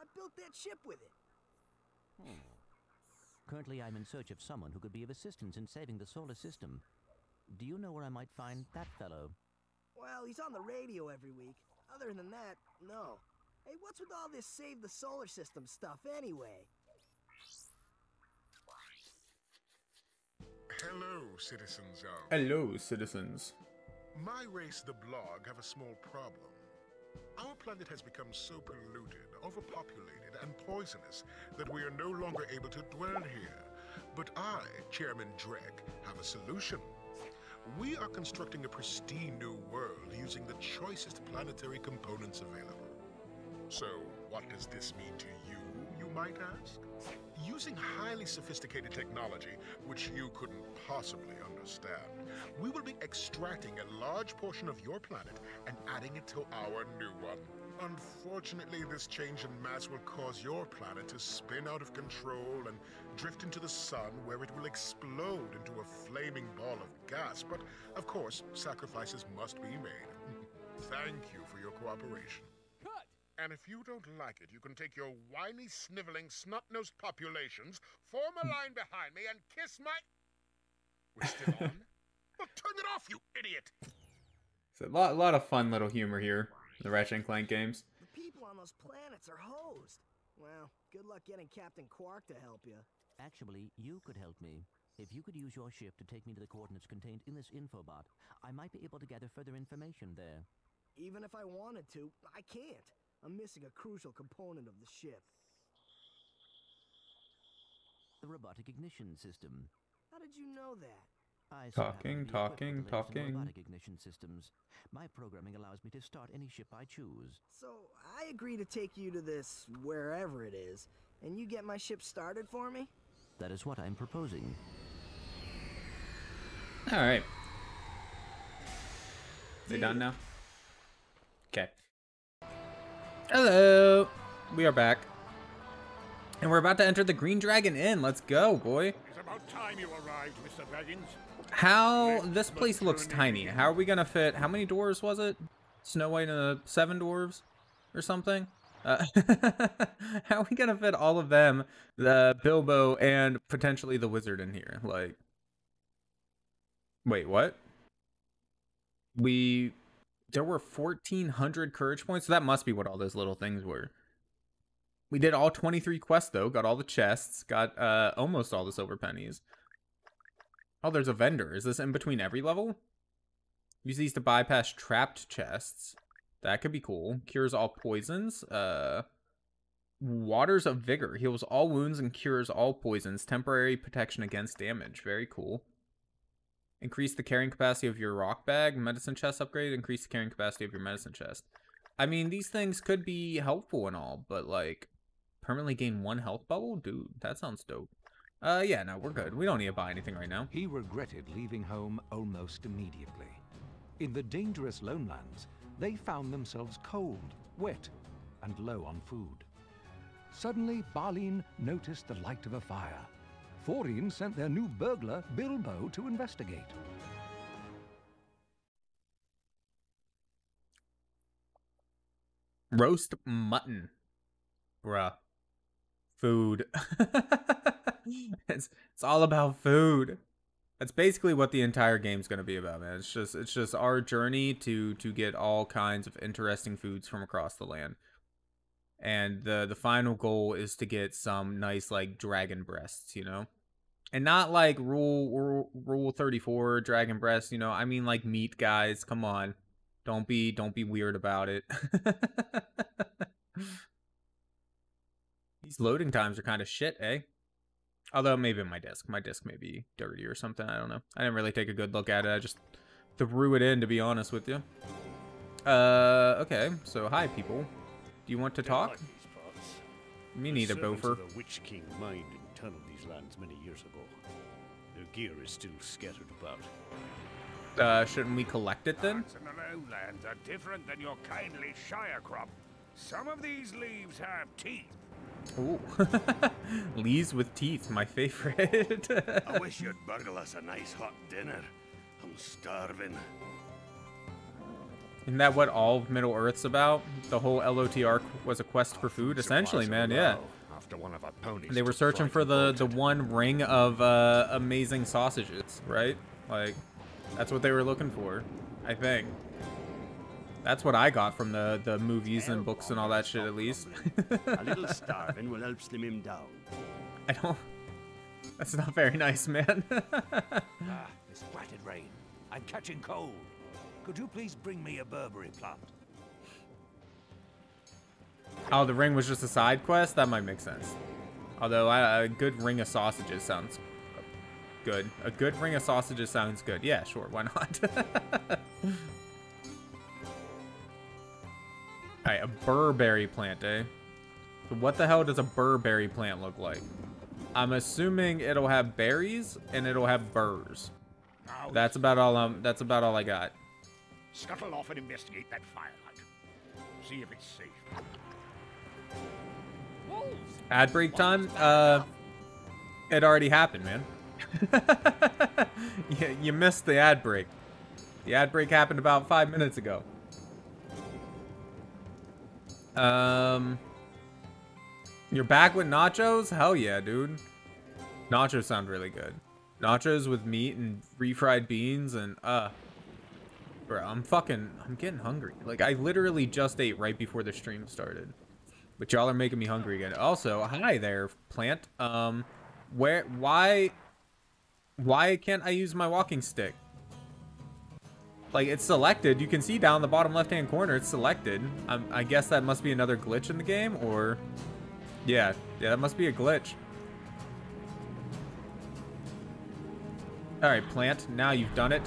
I built that ship with it. Currently, I'm in search of someone who could be of assistance in saving the solar system. Do you know where I might find that fellow? Well, he's on the radio every week. Other than that, no. Hey, what's with all this save the solar system stuff anyway? Hello, citizens of... Hello, citizens. My race, the Blog, have a small problem. Our planet has become so polluted, overpopulated, and poisonous that we are no longer able to dwell here. But I, Chairman Drek, have a solution. We are constructing a pristine new world using the choicest planetary components available. So, what does this mean to you, you might ask? Using highly sophisticated technology, which you couldn't possibly understand, we will be extracting a large portion of your planet and adding it to our new one. Unfortunately, this change in mass will cause your planet to spin out of control and drift into the sun, where it will explode into a flaming ball of gas. But, of course, sacrifices must be made. Thank you for your cooperation. Cut! And if you don't like it, you can take your whiny, sniveling, snot-nosed populations, form a line behind me, and kiss my... We're still on? Well, turn it off, you idiot! It's a lot of fun little humor here. The Ratchet and Clank games. The people on those planets are hosed. Well, good luck getting Captain Quark to help you. Actually, you could help me. If you could use your ship to take me to the coordinates contained in this infobot, I might be able to gather further information there. Even if I wanted to, I can't. I'm missing a crucial component of the ship. The robotic ignition system. How did you know that? Talking. Robotic ignition systems. My programming allows me to start any ship I choose. So I agree to take you to this wherever it is, and you get my ship started for me? That is what I'm proposing. All right. They done now? Okay. Hello. We are back. And we're about to enter the Green Dragon Inn. Let's go, boy. It's about time you arrived, Mr. Baggins. This place looks tiny. How are we going to fit? How many dwarves was it? Snow White and the 7 dwarves or something? How are we going to fit all of them, the Bilbo and potentially the wizard in here? Like, wait, what? There were 1,400 courage points. So that must be what all those little things were. We did all 23 quests, though. Got all the chests. Got almost all the silver pennies. Oh, there's a vendor. Is this in between every level? Use these to bypass trapped chests. That could be cool. Cures all poisons. Waters of Vigor. Heals all wounds and cures all poisons. Temporary protection against damage. Very cool. Increase the carrying capacity of your rock bag. Medicine chest upgrade. Increase the carrying capacity of your medicine chest. I mean, these things could be helpful and all, but like... Permanently gain 1 health bubble? Dude, that sounds dope. Yeah, no, we're good. We don't need to buy anything right now. He regretted leaving home almost immediately. In the dangerous Lonelands, they found themselves cold, wet, and low on food. Suddenly, Balin noticed the light of a fire. Thorin sent their new burglar, Bilbo, to investigate. Roast mutton. Bruh. Food. It's all about food. That's basically what the entire game's gonna be about, man. It's just our journey to get all kinds of interesting foods from across the land. And the final goal is to get some nice like dragon breasts, you know? And not like rule 34 dragon breasts, you know. I mean like meat, guys. Come on. Don't be weird about it. These loading times are kind of shit, eh? Although maybe my disc may be dirty or something. I don't know. I didn't really take a good look at it. I just threw it in, to be honest with you. Okay. So hi, people. Do you want to talk? Me neither, Bofer. The Witch King mined and tunneled these lands many years ago. Their gear is still scattered about. Shouldn't we collect it then? The lowlands are different than your kindly Shire crop. Some of these leaves have teeth. Ooh. Leaves with teeth, my favorite. I wish you'd burgle us a nice hot dinner. I'm starving. Isn't that what all Middle Earth's about? The whole LOTR was a quest for food, essentially, man. Yeah. After one of our ponies, they were searching for the one ring of amazing sausages, right? Like, that's what they were looking for, I think. That's what I got from the movies and books and all that shit, at least. A little starving will help slim him down. I don't... That's not very nice, man. This ratted rain. I'm catching cold. Could you please bring me a Burberry plant? Oh, the ring was just a side quest? That might make sense. Although, a good ring of sausages sounds good. A good ring of sausages sounds good. Yeah, sure. Why not? All right, a Burberry plant, eh? So what the hell does a Burberry plant look like? I'm assuming it'll have berries and it'll have burrs. That's about all I got. Scuttle off and investigate that firelight. See if it's safe. Ad break time? It already happened, man. You missed the ad break. The ad break happened about 5 minutes ago. You're back with nachos? Hell yeah, dude. Nachos sound really good. Nachos with meat and refried beans and, bro, I'm getting hungry. Like, I literally just ate right before the stream started. But y'all are making me hungry again. Also, hi there, plant. Why can't I use my walking stick? Like, it's selected. You can see down the bottom left-hand corner, it's selected. I guess that must be another glitch in the game, or... Yeah, that must be a glitch. Alright, plant. Now you've done it.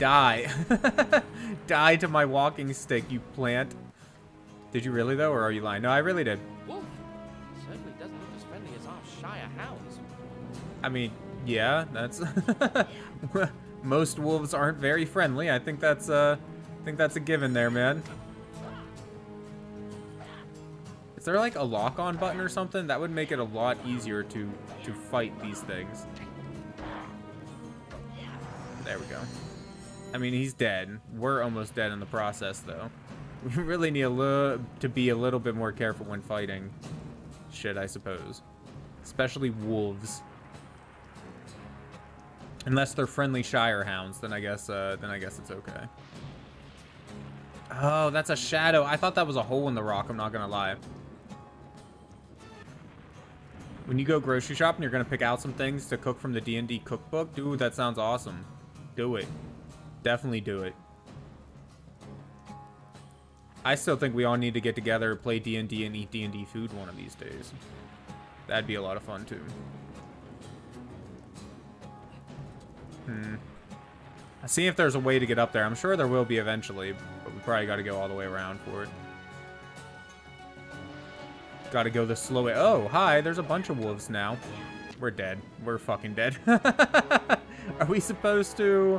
Die. Die to my walking stick, you plant. Did you really, though, or are you lying? No, I really did. Wolf certainly doesn't look as friendly as our Shire hounds. I mean, yeah, that's... Most wolves aren't very friendly. I think that's a given there, man. Is there, like, a lock-on button or something? That would make it a lot easier to fight these things. There we go. I mean, he's dead. We're almost dead in the process, though. We really need to be a little bit more careful when fighting shit, I suppose. Especially wolves. Unless they're friendly Shire hounds, then I guess it's okay. Oh, that's a shadow. I thought that was a hole in the rock, I'm not gonna lie. When you go grocery shopping, you're gonna pick out some things to cook from the D&D cookbook. Dude, that sounds awesome. Do it. Definitely do it. I still think we all need to get together, play D&D, and eat D&D food one of these days. That'd be a lot of fun, too. Hmm. I'll see if there's a way to get up there. I'm sure there will be eventually, but we probably got to go all the way around for it. Got to go the slow way. Oh, hi. There's a bunch of wolves now. We're dead. We're fucking dead. Are we supposed to...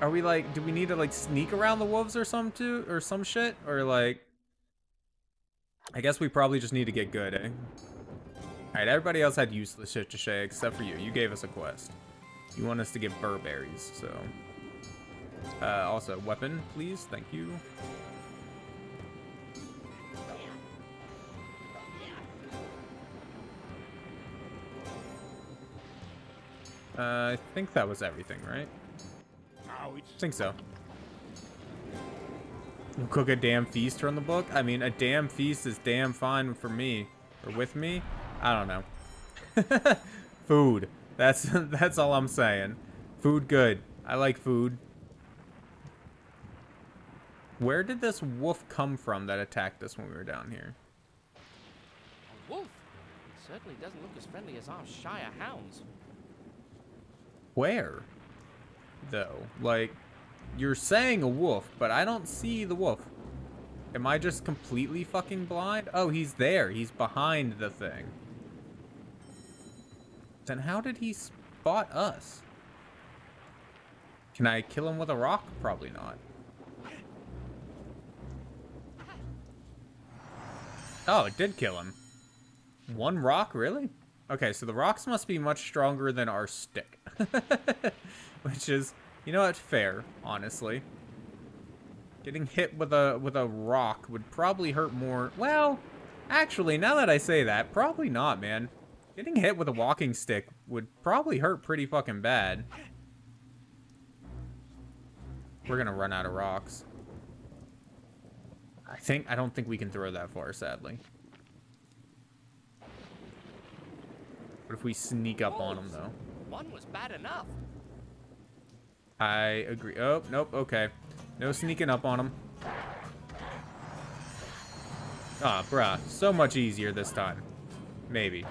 Are we like, do we need to like sneak around the wolves or some shit? Or like, I guess we probably just need to get good, eh? Alright, everybody else had useless shit to say except for you. You gave us a quest. You want us to get burberries, so. Also, weapon, please. Thank you. I think that was everything, right? I think so. We'll cook a damn feast from the book. I mean, a damn feast is damn fine for me or with me. I don't know. Food. That's all I'm saying. Food good. I like food. Where did this wolf come from that attacked us when we were down here? A wolf? It certainly doesn't look as friendly as our Shire hounds. Where? Though, like, you're saying a wolf, but I don't see the wolf. Am I just completely fucking blind? Oh, he's there. He's behind the thing. Then how did he spot us? Can I kill him with a rock? Probably not. Oh, it did kill him. One rock, really? Okay, so the rocks must be much stronger than our stick. Which is, you know what, fair, honestly. Getting hit with a rock would probably hurt more. Well, actually, now that I say that, probably not, man. Getting hit with a walking stick would probably hurt pretty fucking bad. We're gonna run out of rocks. I don't think we can throw that far, sadly. What if we sneak up on them, though? One was bad enough. I agree. Oh, nope. Okay. No sneaking up on him. Ah, bruh. So much easier this time. Maybe.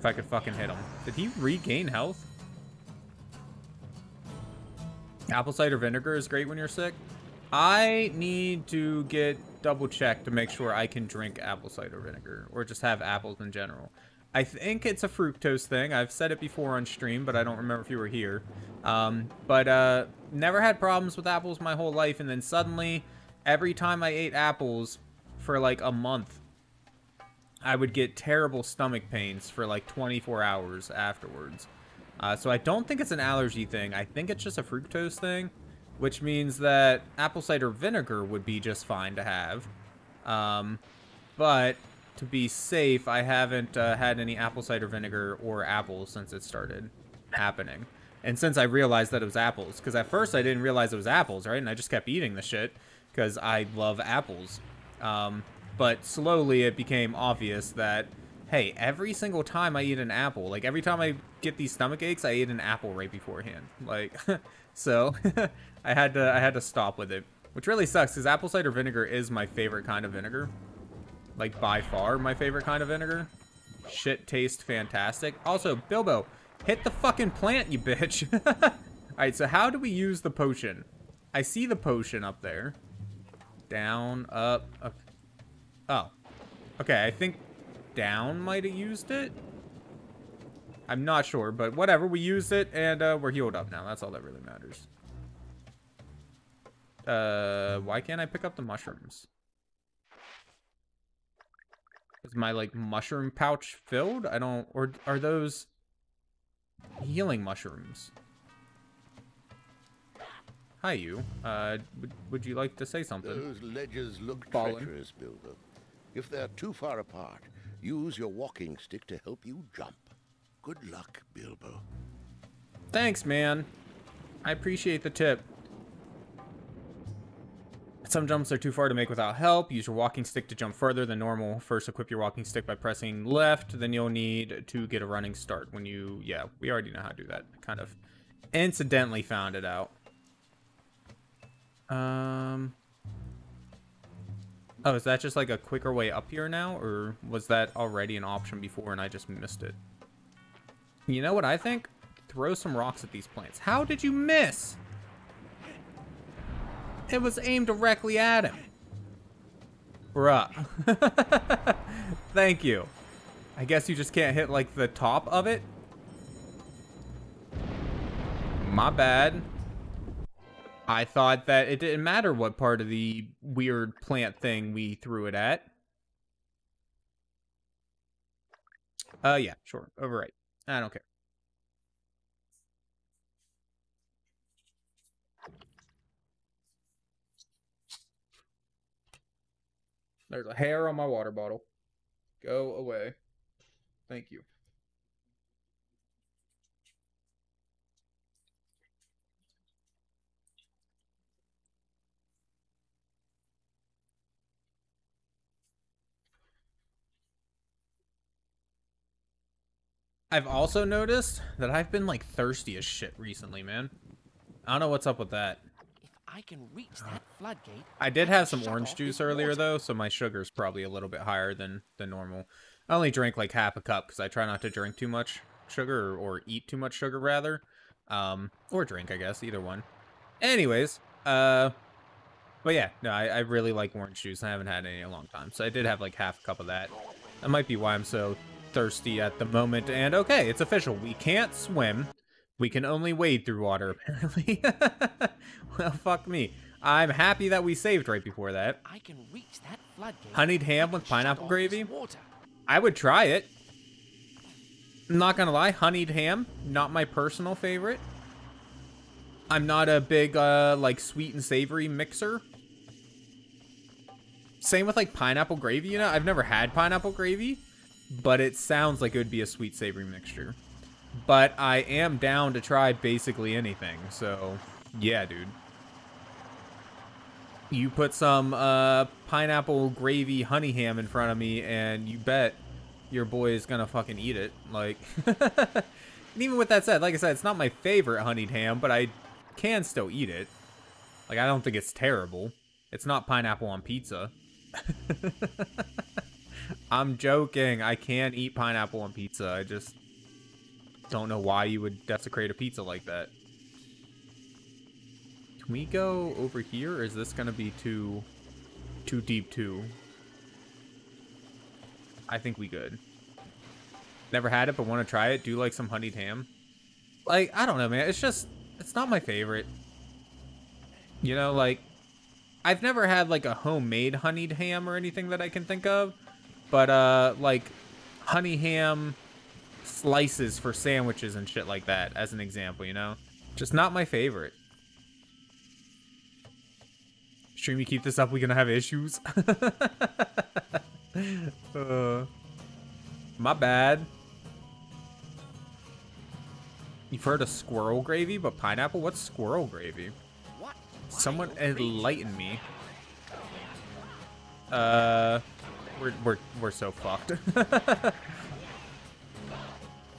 If I could fucking hit him. Did he regain health? Apple cider vinegar is great when you're sick. I need to get double checked to make sure I can drink apple cider vinegar. Or just have apples in general. I think it's a fructose thing. I've said it before on stream, but I don't remember if you were here. But never had problems with apples my whole life, and then suddenly, every time I ate apples for like a month, I would get terrible stomach pains for like 24 hours afterwards. So I don't think it's an allergy thing. I think it's just a fructose thing, which means that apple cider vinegar would be just fine to have. But... to be safe, I haven't had any apple cider vinegar or apples since it started happening. And since I realized that it was apples, because at first I didn't realize it was apples, right? And I just kept eating the shit because I love apples. But slowly it became obvious that, hey, every single time I eat an apple, like every time I get these stomach aches, I ate an apple right beforehand. Like, so I had to stop with it, which really sucks because apple cider vinegar is my favorite kind of vinegar. Like, by far, my favorite kind of vinegar. Shit tastes fantastic. Also, Bilbo, Hit the fucking plant, you bitch. Alright, so how do we use the potion? I see the potion up there. Down, up, up. Oh. Okay, I think down might have used it. I'm not sure, but whatever. We used it, and we're healed up now. That's all that really matters. Why can't I pick up the mushrooms? Is my, like, mushroom pouch filled? I don't... Or are those healing mushrooms? Hi, you. Would you like to say something? Those ledges look treacherous, Bilbo. If they're too far apart, use your walking stick to help you jump. Good luck, Bilbo. Thanks, man. I appreciate the tip. Some jumps are too far to make without help. Use your walking stick to jump further than normal. First, equip your walking stick by pressing left. Then you'll need to get a running start when you... Yeah, we already know how to do that. I kind of incidentally found it out. Oh, is that just like a quicker way up here now? Or was that already an option before and I just missed it? You know what I think? Throw some rocks at these plants. How did you miss? It was aimed directly at him. Bruh. Thank you. I guess you just can't hit, like, the top of it. My bad. I thought that it didn't matter what part of the weird plant thing we threw it at. Yeah, sure. Overwrite. I don't care. There's a hair on my water bottle. Go away. Thank you. I've also noticed that I've been, like, thirsty as shit recently, man. I don't know what's up with that. I can reach that floodgate. I did have some orange juice earlier though, so my sugar's probably a little bit higher than normal. I only drank like half a cup because I try not to drink too much sugar or eat too much sugar rather, or drink, I guess, either one. Anyways, but yeah, no, I really like orange juice. I haven't had any in a long time, so I did have like half a cup of that. That might be why I'm so thirsty at the moment. And okay, it's official. We can't swim. We can only wade through water, apparently. Well, fuck me. I'm happy that we saved right before that. I can reach that floodgate. Honeyed ham with pineapple gravy? I would try it. I'm not gonna lie, honeyed ham, not my personal favorite. I'm not a big, like, sweet and savory mixer. Same with, like, pineapple gravy, you know? I've never had pineapple gravy, but it sounds like it would be a sweet savory mixture. But I am down to try basically anything, so yeah, dude. You put some pineapple gravy honey ham in front of me, and you bet your boy is gonna fucking eat it. Like, and even with that said, like I said, it's not my favorite honeyed ham, but I can still eat it. Like, I don't think it's terrible. It's not pineapple on pizza. I'm joking. I can eat pineapple on pizza. I just... don't know why you would desecrate a pizza like that. Can we go over here, or is this gonna be too deep too? I think we good. Never had it, but want to try it. Do like some honeyed ham. Like, I don't know, man. It's just, it's not my favorite. You know, like, I've never had like a homemade honeyed ham or anything that I can think of, but like honey ham slices for sandwiches and shit like that, as an example, you know? Just not my favorite. Stream, you keep this up, we're gonna have issues. My bad. You've heard of squirrel gravy, but pineapple? What's squirrel gravy? Someone enlighten me. We're so fucked.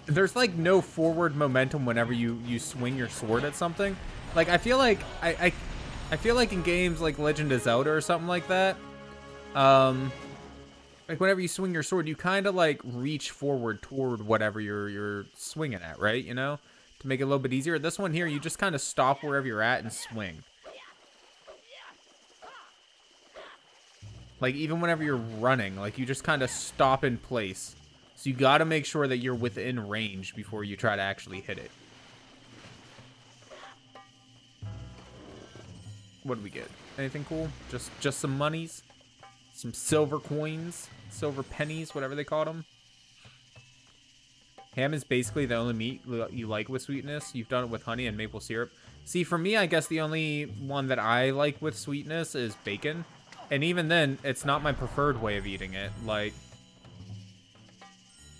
There's like no forward momentum whenever you swing your sword at something. Like, I feel like I feel like in games like Legend of Zelda or something like that, Like whenever you swing your sword, you kind of like reach forward toward whatever you're swinging at, right? You know, to make it a little bit easier. This one here, you just kind of stop wherever you're at and swing. Like even whenever you're running, like you just kind of stop in place. So you got to make sure that you're within range before you try to actually hit it. What do we get? Anything cool? Just some monies, some silver coins, silver pennies, whatever they called them. Ham is basically the only meat you like with sweetness. You've done it with honey and maple syrup. See, for me, I guess the only one that I like with sweetness is bacon. And even then, it's not my preferred way of eating it. Like,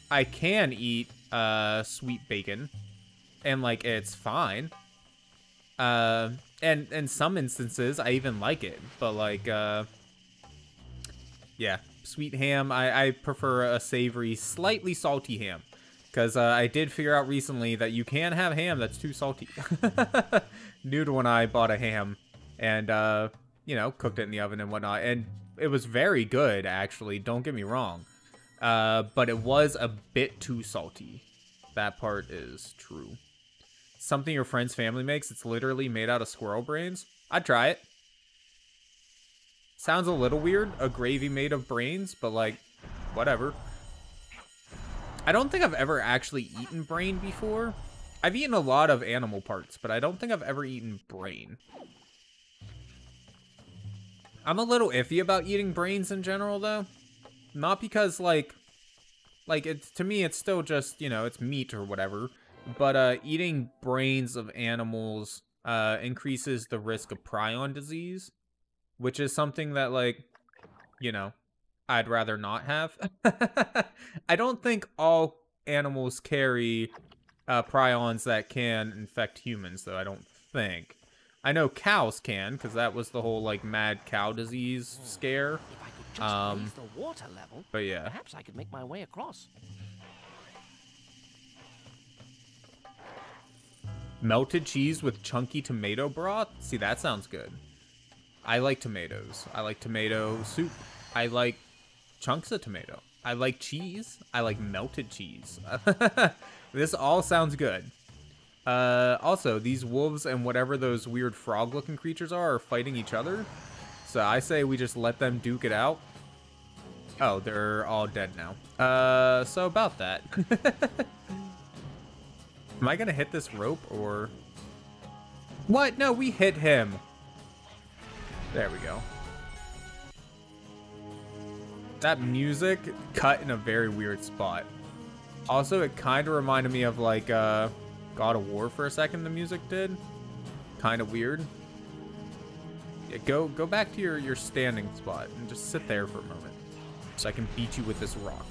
I can eat sweet bacon, and like it's fine. And in some instances, I even like it. But like, yeah, sweet ham. I prefer a savory, slightly salty ham. Because I did figure out recently that you can have ham that's too salty. Nude when I bought a ham and, you know, cooked it in the oven and whatnot. And it was very good, actually. Don't get me wrong. But it was a bit too salty. That part is true. Something your friend's family makes. It's literally made out of squirrel brains. I'd try it. Sounds a little weird. A gravy made of brains, but like, whatever. I don't think I've ever actually eaten brain before. I've eaten a lot of animal parts, but I don't think I've ever eaten brain. I'm a little iffy about eating brains in general, though. Not because, like it's, to me, it's still just, you know, it's meat or whatever. But eating brains of animals increases the risk of prion disease, which is something that, like, you know, I'd rather not have. I don't think all animals carry prions that can infect humans, though, I don't think. I know cows can, because that was the whole, like, mad cow disease scare. If I could just raise the water level, but yeah. Perhaps I could make my way across. Melted cheese with chunky tomato broth? See, that sounds good. I like tomatoes. I like tomato soup. I like chunks of tomato. I like cheese. I like melted cheese. This all sounds good. Also, these wolves and whatever those weird frog-looking creatures are fighting each other. So I say we just let them duke it out. Oh, they're all dead now. So about that. Am I gonna hit this rope or... What? No, we hit him. There we go. That music cut in a very weird spot. Also, it kind of reminded me of like God of War for a second, the music did. Kind of weird. Yeah, go back to your standing spot and just sit there for a moment so I can beat you with this rock.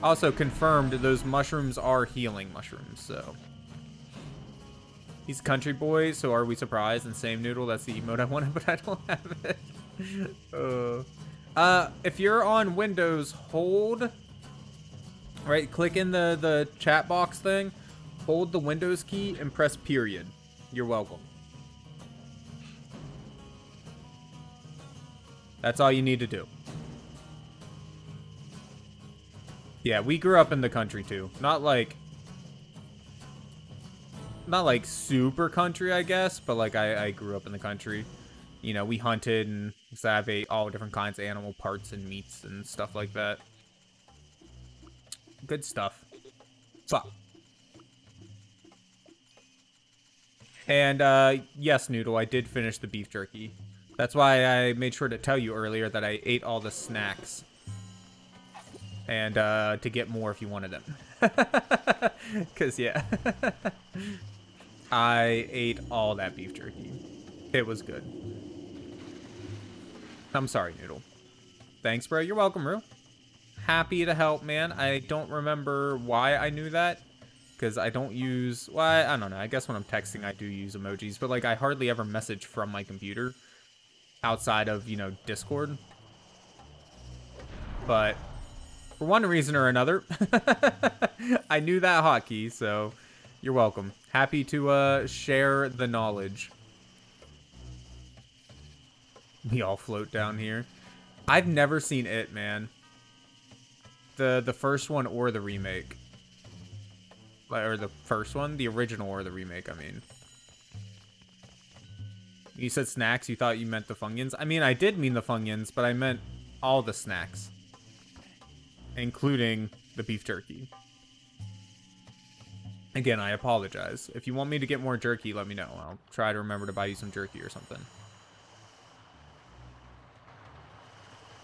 Also confirmed, those mushrooms are healing mushrooms, so. He's a country boy, so are we surprised? And same noodle, that's the emote I wanted, but I don't have it. If you're on Windows, hold, right, click in the chat box thing, hold the Windows key and press period. You're welcome. That's all you need to do. Yeah, we grew up in the country too. Not like super country, I guess, but like I grew up in the country. You know, we hunted and I ate all different kinds of animal parts and meats and stuff like that. Good stuff. Fuck. And yes, Noodle, I did finish the beef jerky. That's why I made sure to tell you earlier that I ate all the snacks. And to get more if you wanted them. Because, yeah. I ate all that beef jerky. It was good. I'm sorry, Noodle. Thanks, bro. You're welcome, Roo. Happy to help, man. I don't remember why I knew that. Because I don't use... Well, I don't know. I guess when I'm texting, I do use emojis. But, like, I hardly ever message from my computer. Outside of, you know, Discord. But... For one reason or another, I knew that hotkey, so you're welcome. Happy to share the knowledge. We all float down here. I've never seen it, man. The first one or the remake. Or the first one? The original or the remake, I mean. You said snacks, you thought you meant the Funyuns? I mean, I did mean the Funyuns, but I meant all the snacks. Including the beef jerky. Again, I apologize. If you want me to get more jerky, let me know. I'll try to remember to buy you some jerky or something.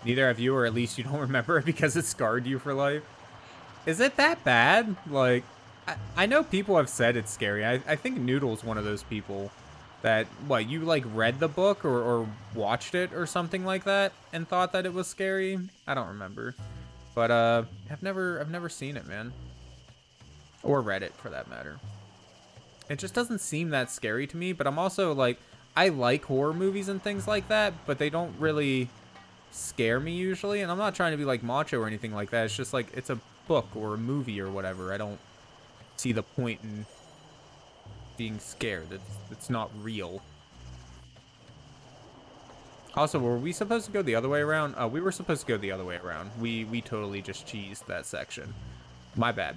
Neither have you, or at least you don't remember it because it scarred you for life. Is it that bad? Like, I know people have said it's scary. I think Noodle's one of those people that, what, you like read the book or watched it or something like that and thought that it was scary? I don't remember. But I've never seen it, man. Or read it, for that matter. It just doesn't seem that scary to me, but I'm also like, I like horror movies and things like that, but they don't really scare me usually, and I'm not trying to be like macho or anything like that. It's just like, it's a book or a movie or whatever. I don't see the point in being scared. It's not real. Also, were we supposed to go the other way around? We were supposed to go the other way around. We totally just cheesed that section. My bad.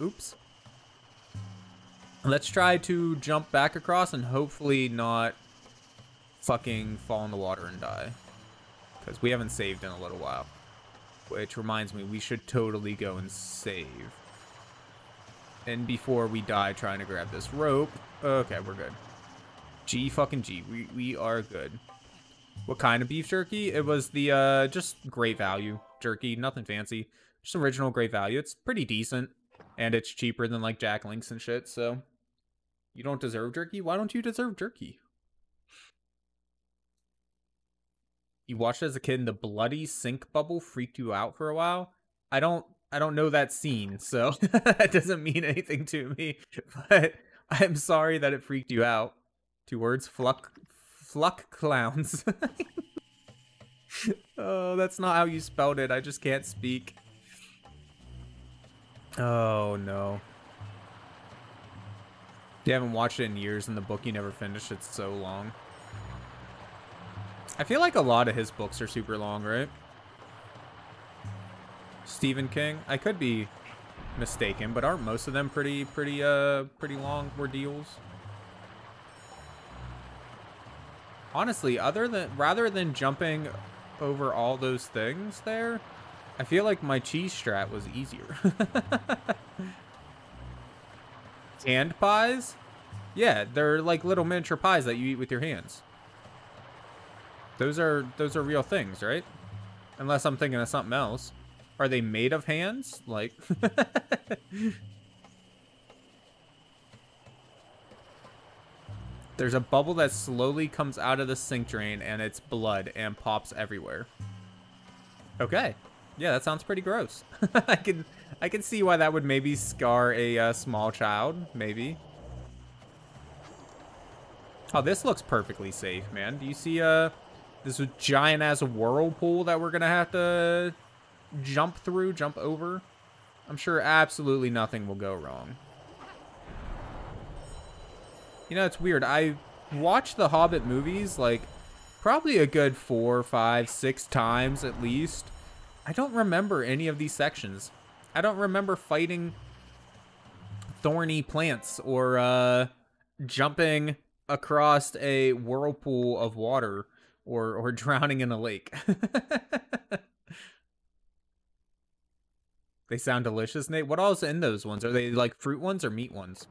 Oops. Let's try to jump back across and hopefully not fucking fall in the water and die. Because we haven't saved in a little while. Which reminds me, we should totally go and save. And before we die trying to grab this rope. Okay, we're good. G fucking G. We are good. What kind of beef jerky? It was the, just great value jerky. Nothing fancy. Just original great value. It's pretty decent. And it's cheaper than, like, Jack Links and shit, so. You don't deserve jerky? Why don't you deserve jerky? You watched it as a kid and the bloody sink bubble freaked you out for a while? I don't know that scene, so that doesn't mean anything to me. But I'm sorry that it freaked you out. Two words, fluck clowns. Oh, that's not how you spelled it. I just can't speak. Oh, no. You haven't watched it in years, and the book you never finished, it's so long. I feel like a lot of his books are super long, right? Stephen King. I could be mistaken, but aren't most of them pretty long ordeals? Honestly, rather than jumping over all those things there, I feel like my cheese strat was easier. Hand pies? Yeah, they're like little miniature pies that you eat with your hands. Those are real things, right? Unless I'm thinking of something else. Are they made of hands? Like There's a bubble that slowly comes out of the sink drain, and it's blood and pops everywhere. Okay. Yeah, that sounds pretty gross. I can see why that would maybe scar a small child, maybe. Oh, this looks perfectly safe, man. Do you see this giant-ass whirlpool that we're going to have to jump through, jump over? I'm sure absolutely nothing will go wrong. You know, it's weird. I watched the Hobbit movies, like, probably a good 4, 5, 6 times at least. I don't remember any of these sections. I don't remember fighting thorny plants or jumping across a whirlpool of water or drowning in a lake. They sound delicious, Nate. What all's in those ones? Are they, like, fruit ones or meat ones?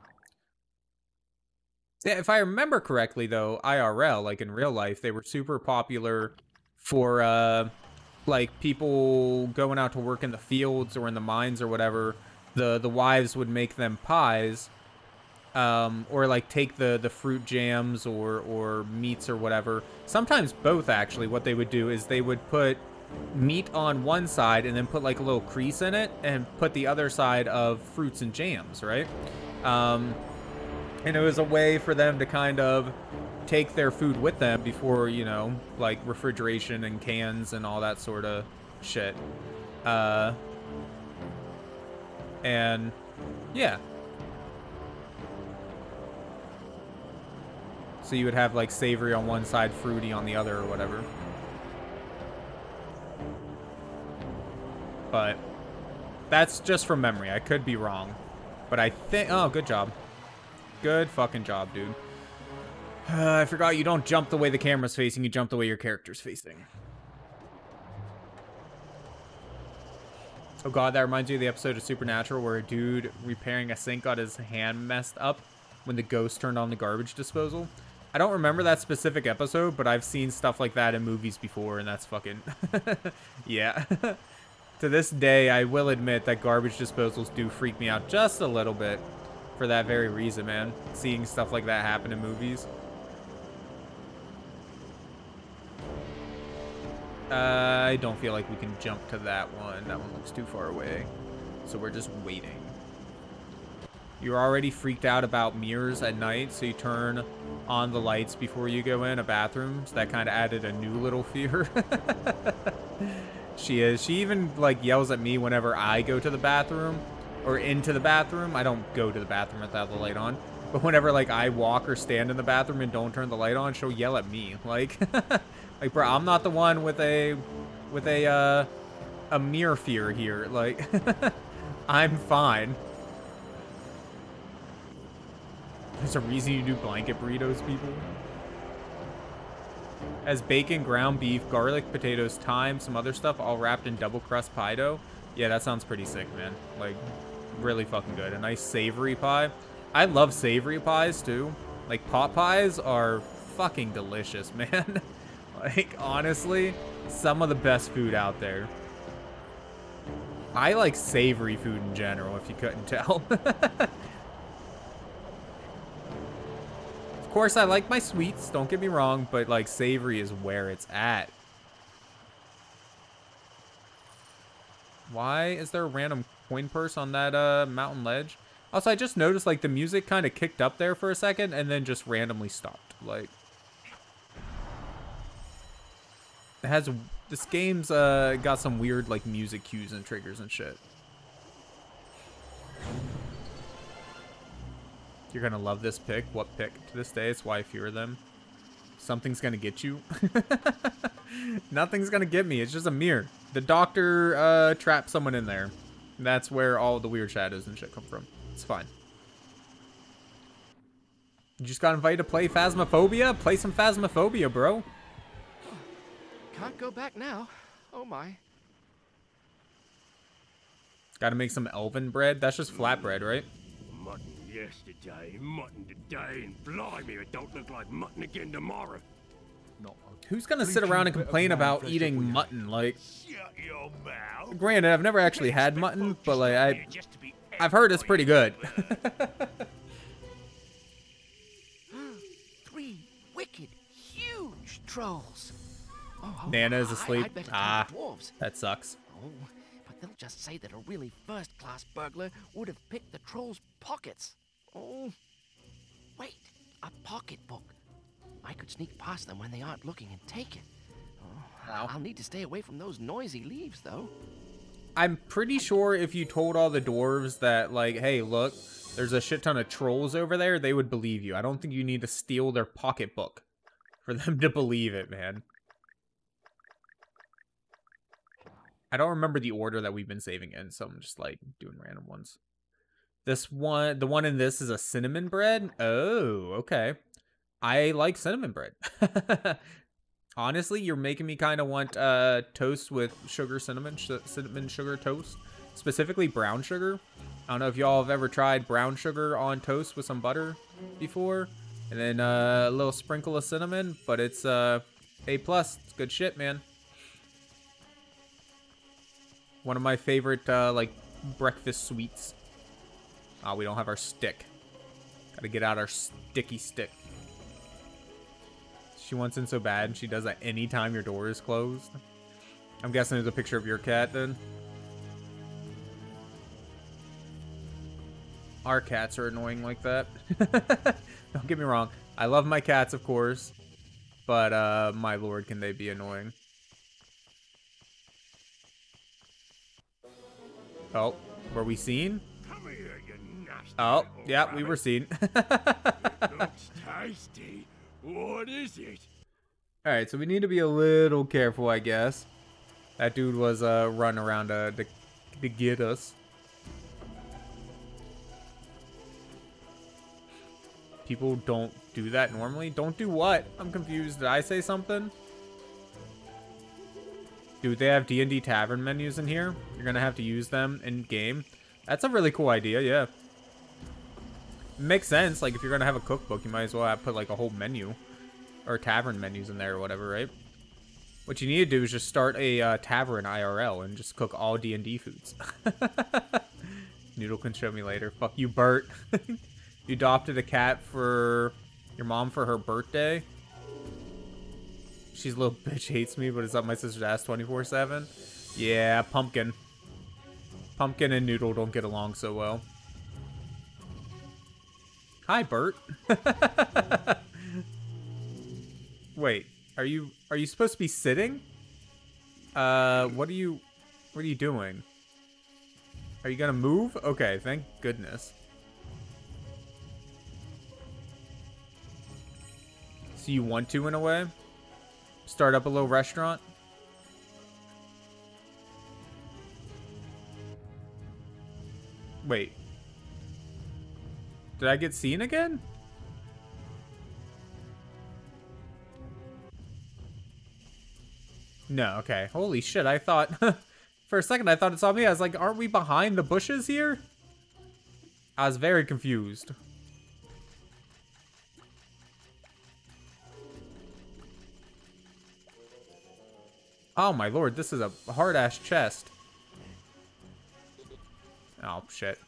Yeah, if I remember correctly, though, IRL, like in real life, they were super popular for, like, people going out to work in the fields or in the mines or whatever. The wives would make them pies, or, like, take the fruit jams or meats or whatever. Sometimes both, actually. What they would do is they would put meat on one side and then put, like, a little crease in it and put the other side of fruits and jams, right? And it was a way for them to kind of take their food with them before, you know, like refrigeration and cans and all that sort of shit. And yeah. So you would have like savory on one side, fruity on the other or whatever. But that's just from memory. I could be wrong. But I think... Oh, good job. Good fucking job, dude. I forgot you don't jump the way the camera's facing. You jump the way your character's facing. Oh god, that reminds me of the episode of Supernatural where a dude repairing a sink got his hand messed up when the ghost turned on the garbage disposal. I don't remember that specific episode, but I've seen stuff like that in movies before, and that's fucking... yeah. To this day, I will admit that garbage disposals do freak me out just a little bit for that very reason, man. Seeing stuff like that happen in movies. I don't feel like we can jump to that one. That one looks too far away. So we're just waiting. You're already freaked out about mirrors at night, so you turn on the lights before you go in a bathroom. So that kind of added a new little fear. She is. She even, like, yells at me whenever I go to the bathroom or into the bathroom. I don't go to the bathroom without the light on. But whenever, like, I walk or stand in the bathroom and don't turn the light on, she'll yell at me. Like... Like, bro, I'm not the one with a mirror fear here. Like, I'm fine. There's a reason you do blanket burritos, people. As bacon, ground beef, garlic, potatoes, thyme, some other stuff, all wrapped in double crust pie dough. Yeah, that sounds pretty sick, man. Like, really fucking good. A nice savory pie. I love savory pies, too. Like, pot pies are fucking delicious, man. Like, honestly, some of the best food out there. I like savory food in general, if you couldn't tell. Of course, I like my sweets, don't get me wrong, but, like, savory is where it's at. Why is there a random coin purse on that mountain ledge? Also, I just noticed, like, the music kind of kicked up there for a second and then just randomly stopped, like... It has, this game's got some weird, like, music cues and triggers and shit. You're gonna love this pick. What pick? To this day, it's why I fear them. Something's gonna get you. Nothing's gonna get me. It's just a mirror. The doctor trapped someone in there. That's where all the weird shadows and shit come from. It's fine. You just got invited to play Phasmophobia? Play some Phasmophobia, bro. Can't go back now. Oh my. Gotta make some elven bread. That's just flatbread, right? Mutton yesterday, mutton today, and blimey, it don't look like mutton again tomorrow. Not who's gonna sit around and complain about eating mutton? Like, shut your mouth. Granted, I've never actually had mutton, but like I've heard it's pretty good. Three wicked, huge trolls. Oh, Nana is asleep. Ah, that sucks. Oh, but they'll just say that a really first-class burglar would have picked the troll's pockets. Oh, wait, a pocketbook. I could sneak past them when they aren't looking and take it. Oh, I'll need to stay away from those noisy leaves, though. I'm pretty sure if you told all the dwarves that, like, hey, look, there's a shit ton of trolls over there, they would believe you. I don't think you need to steal their pocketbook for them to believe it, man. I don't remember the order that we've been saving in, so I'm just, like, doing random ones. This one, the one in this is a cinnamon bread? Oh, okay. I like cinnamon bread. Honestly, you're making me kind of want toast with sugar, cinnamon sugar toast. Specifically brown sugar. I don't know if y'all have ever tried brown sugar on toast with some butter before. And then a little sprinkle of cinnamon, but it's A+. It's good shit, man. One of my favorite, like, breakfast sweets. Ah, we don't have our stick. Gotta get out our sticky stick. She wants in so bad, and she does that any time your door is closed. I'm guessing there's a picture of your cat, then. Our cats are annoying like that. Don't get me wrong. I love my cats, of course. But, my lord, can they be annoying. Oh, were we seen? Come here, you nasty. Oh, yeah, rabbit. We were seen. It looks tasty. What is it? Alright, so we need to be a little careful, I guess. That dude was running around to get us. People don't do that normally. Don't do what? I'm confused. Did I say something? Dude, they have D&D tavern menus in here. You're gonna have to use them in game. That's a really cool idea, yeah. It makes sense. Like, if you're gonna have a cookbook, you might as well have put like a whole menu or tavern menus in there or whatever, right? What you need to do is just start a tavern IRL and just cook all D&D foods. Noodle can show me later. Fuck you, Bert. You adopted a cat for your mom for her birthday. She's a little bitch, hates me, but it's up my sister's ass 24/7. Yeah, Pumpkin. Pumpkin and Noodle don't get along so well. Hi, Bert. Wait, are you supposed to be sitting? What are you doing? Are you gonna move? Okay, thank goodness. So you want to, in a way? Start up a little restaurant? Wait. Did I get seen again? No, okay. Holy shit, I thought... For a second, I thought it saw me. I was like, aren't we behind the bushes here? I was very confused. Oh my lord, this is a hard-ass chest. Oh, shit.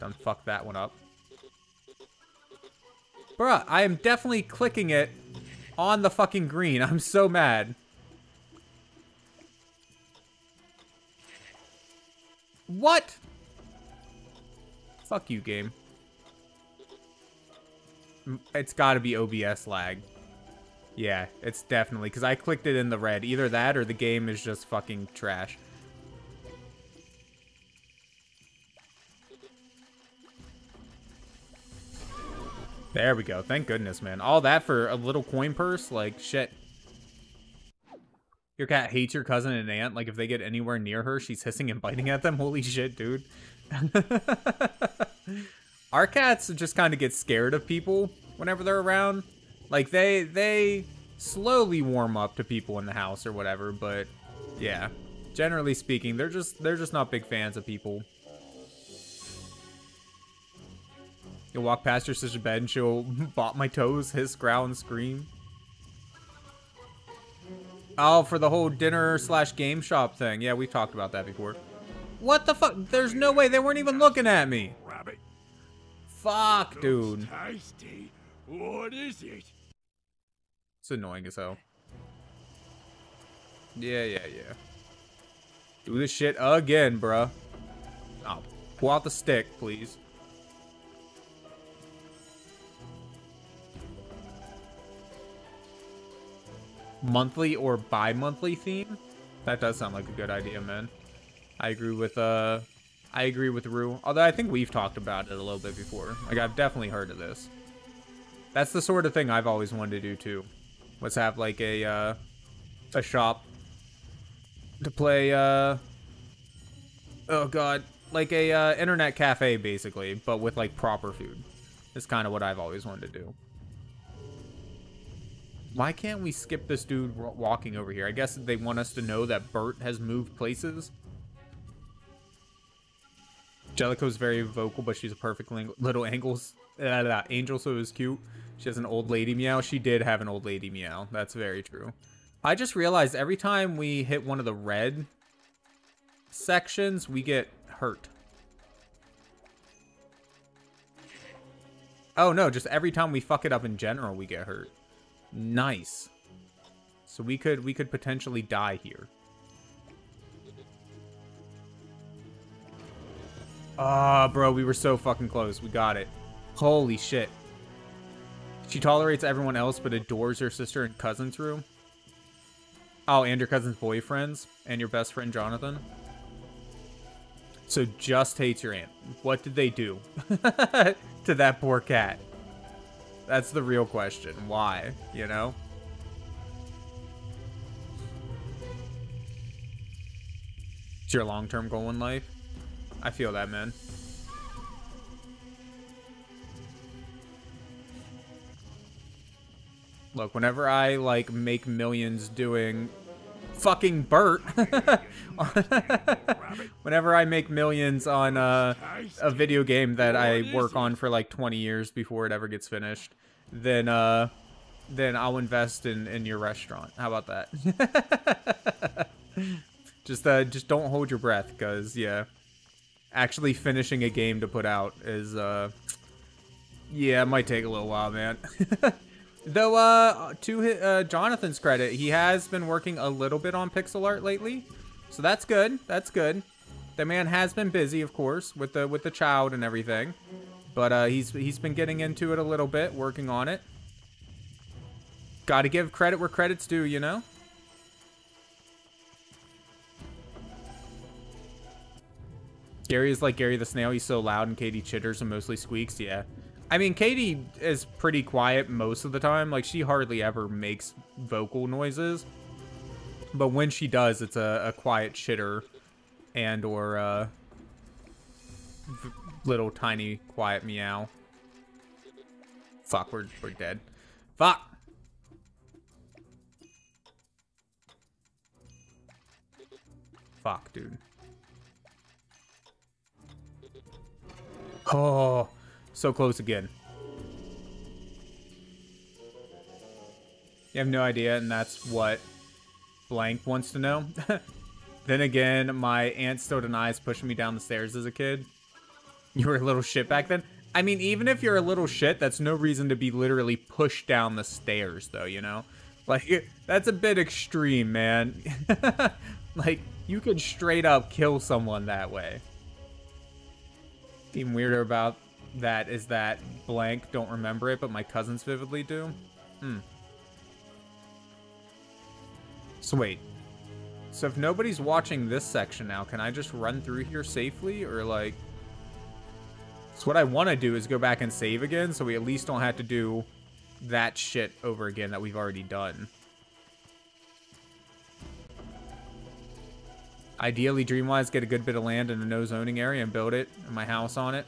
Done fucked that one up. Bruh, I am definitely clicking it on the fucking green. I'm so mad. What? Fuck you, game. It's gotta be OBS lag. Yeah, it's definitely, because I clicked it in the red. Either that or the game is just fucking trash. There we go. Thank goodness, man. All that for a little coin purse? Like, shit. Your cat hates your cousin and aunt. Like, if they get anywhere near her, she's hissing and biting at them. Holy shit, dude. Our cats just kind of get scared of people whenever they're around. Like, they slowly warm up to people in the house or whatever, but yeah. Generally speaking, they're just not big fans of people. You'll walk past your sister's bed and she'll bop my toes, hiss, growl, and scream. Oh, for the whole dinner/game shop thing. Yeah, we've talked about that before. What the fuck? There's no way. They weren't even looking at me. Fuck, dude. What is it? It's annoying as hell. Yeah. Do this shit again, bruh. Oh, pull out the stick, please. Monthly or bi-monthly theme? That does sound like a good idea, man. I agree with Rue. Although I think we've talked about it a little bit before. Like, I've definitely heard of this. That's the sort of thing I've always wanted to do, too. Let's have, like, a shop to play, oh, God. Like a, internet cafe, basically, but with, like, proper food. That's kind of what I've always wanted to do. Why can't we skip this dude walking over here? I guess they want us to know that Bert has moved places. Jellicoe's very vocal, but she's a perfect little angel, so it was cute. She has an old lady meow. She did have an old lady meow. That's very true. I just realized every time we hit one of the red sections, we get hurt. Oh, no. Just every time we fuck it up in general, we get hurt. Nice. So we could potentially die here. Ah, bro, we were so fucking close. We got it. Holy shit. She tolerates everyone else but adores her sister and cousins, Rue. Oh, and your cousin's boyfriends. And your best friend, Jonathan. So just hates your aunt. What did they do to that poor cat? That's the real question. Why? You know? It's your long-term goal in life. I feel that, man. Look, whenever I, like, make millions doing fucking Bert, whenever I make millions on a video game that I work on for, like, 20 years before it ever gets finished, then I'll invest in your restaurant. How about that? Just don't hold your breath, because, yeah, actually finishing a game to put out is, yeah, it might take a little while, man. Though, to his, Jonathan's credit, he has been working a little bit on pixel art lately, so that's good. That's good. The man has been busy, of course, with the child and everything, but he's been getting into it a little bit, working on it. Got to give credit where credit's due, you know. Gary is like Gary the Snail. He's so loud, and Katie chitters and mostly squeaks. Yeah. I mean, Katie is pretty quiet most of the time. Like, she hardly ever makes vocal noises. But when she does, it's a quiet chitter and or a little tiny quiet meow. Fuck, we're dead. Fuck! Fuck, dude. Oh... so close again. You have no idea, and that's what blank wants to know. Then again, my aunt still denies pushing me down the stairs as a kid. You were a little shit back then. I mean, even if you're a little shit, that's no reason to be literally pushed down the stairs, though, you know? Like, that's a bit extreme, man. Like, you could straight up kill someone that way. Even weirder about... that is that blank don't remember it, but my cousins vividly do. So wait, so if nobody's watching this section now, can I just run through here safely? Or like, so what I want to do is go back and save again, so we at least don't have to do that shit over again that we've already done. Ideally, dream-wise, get a good bit of land in a no zoning area and build it and my house on it.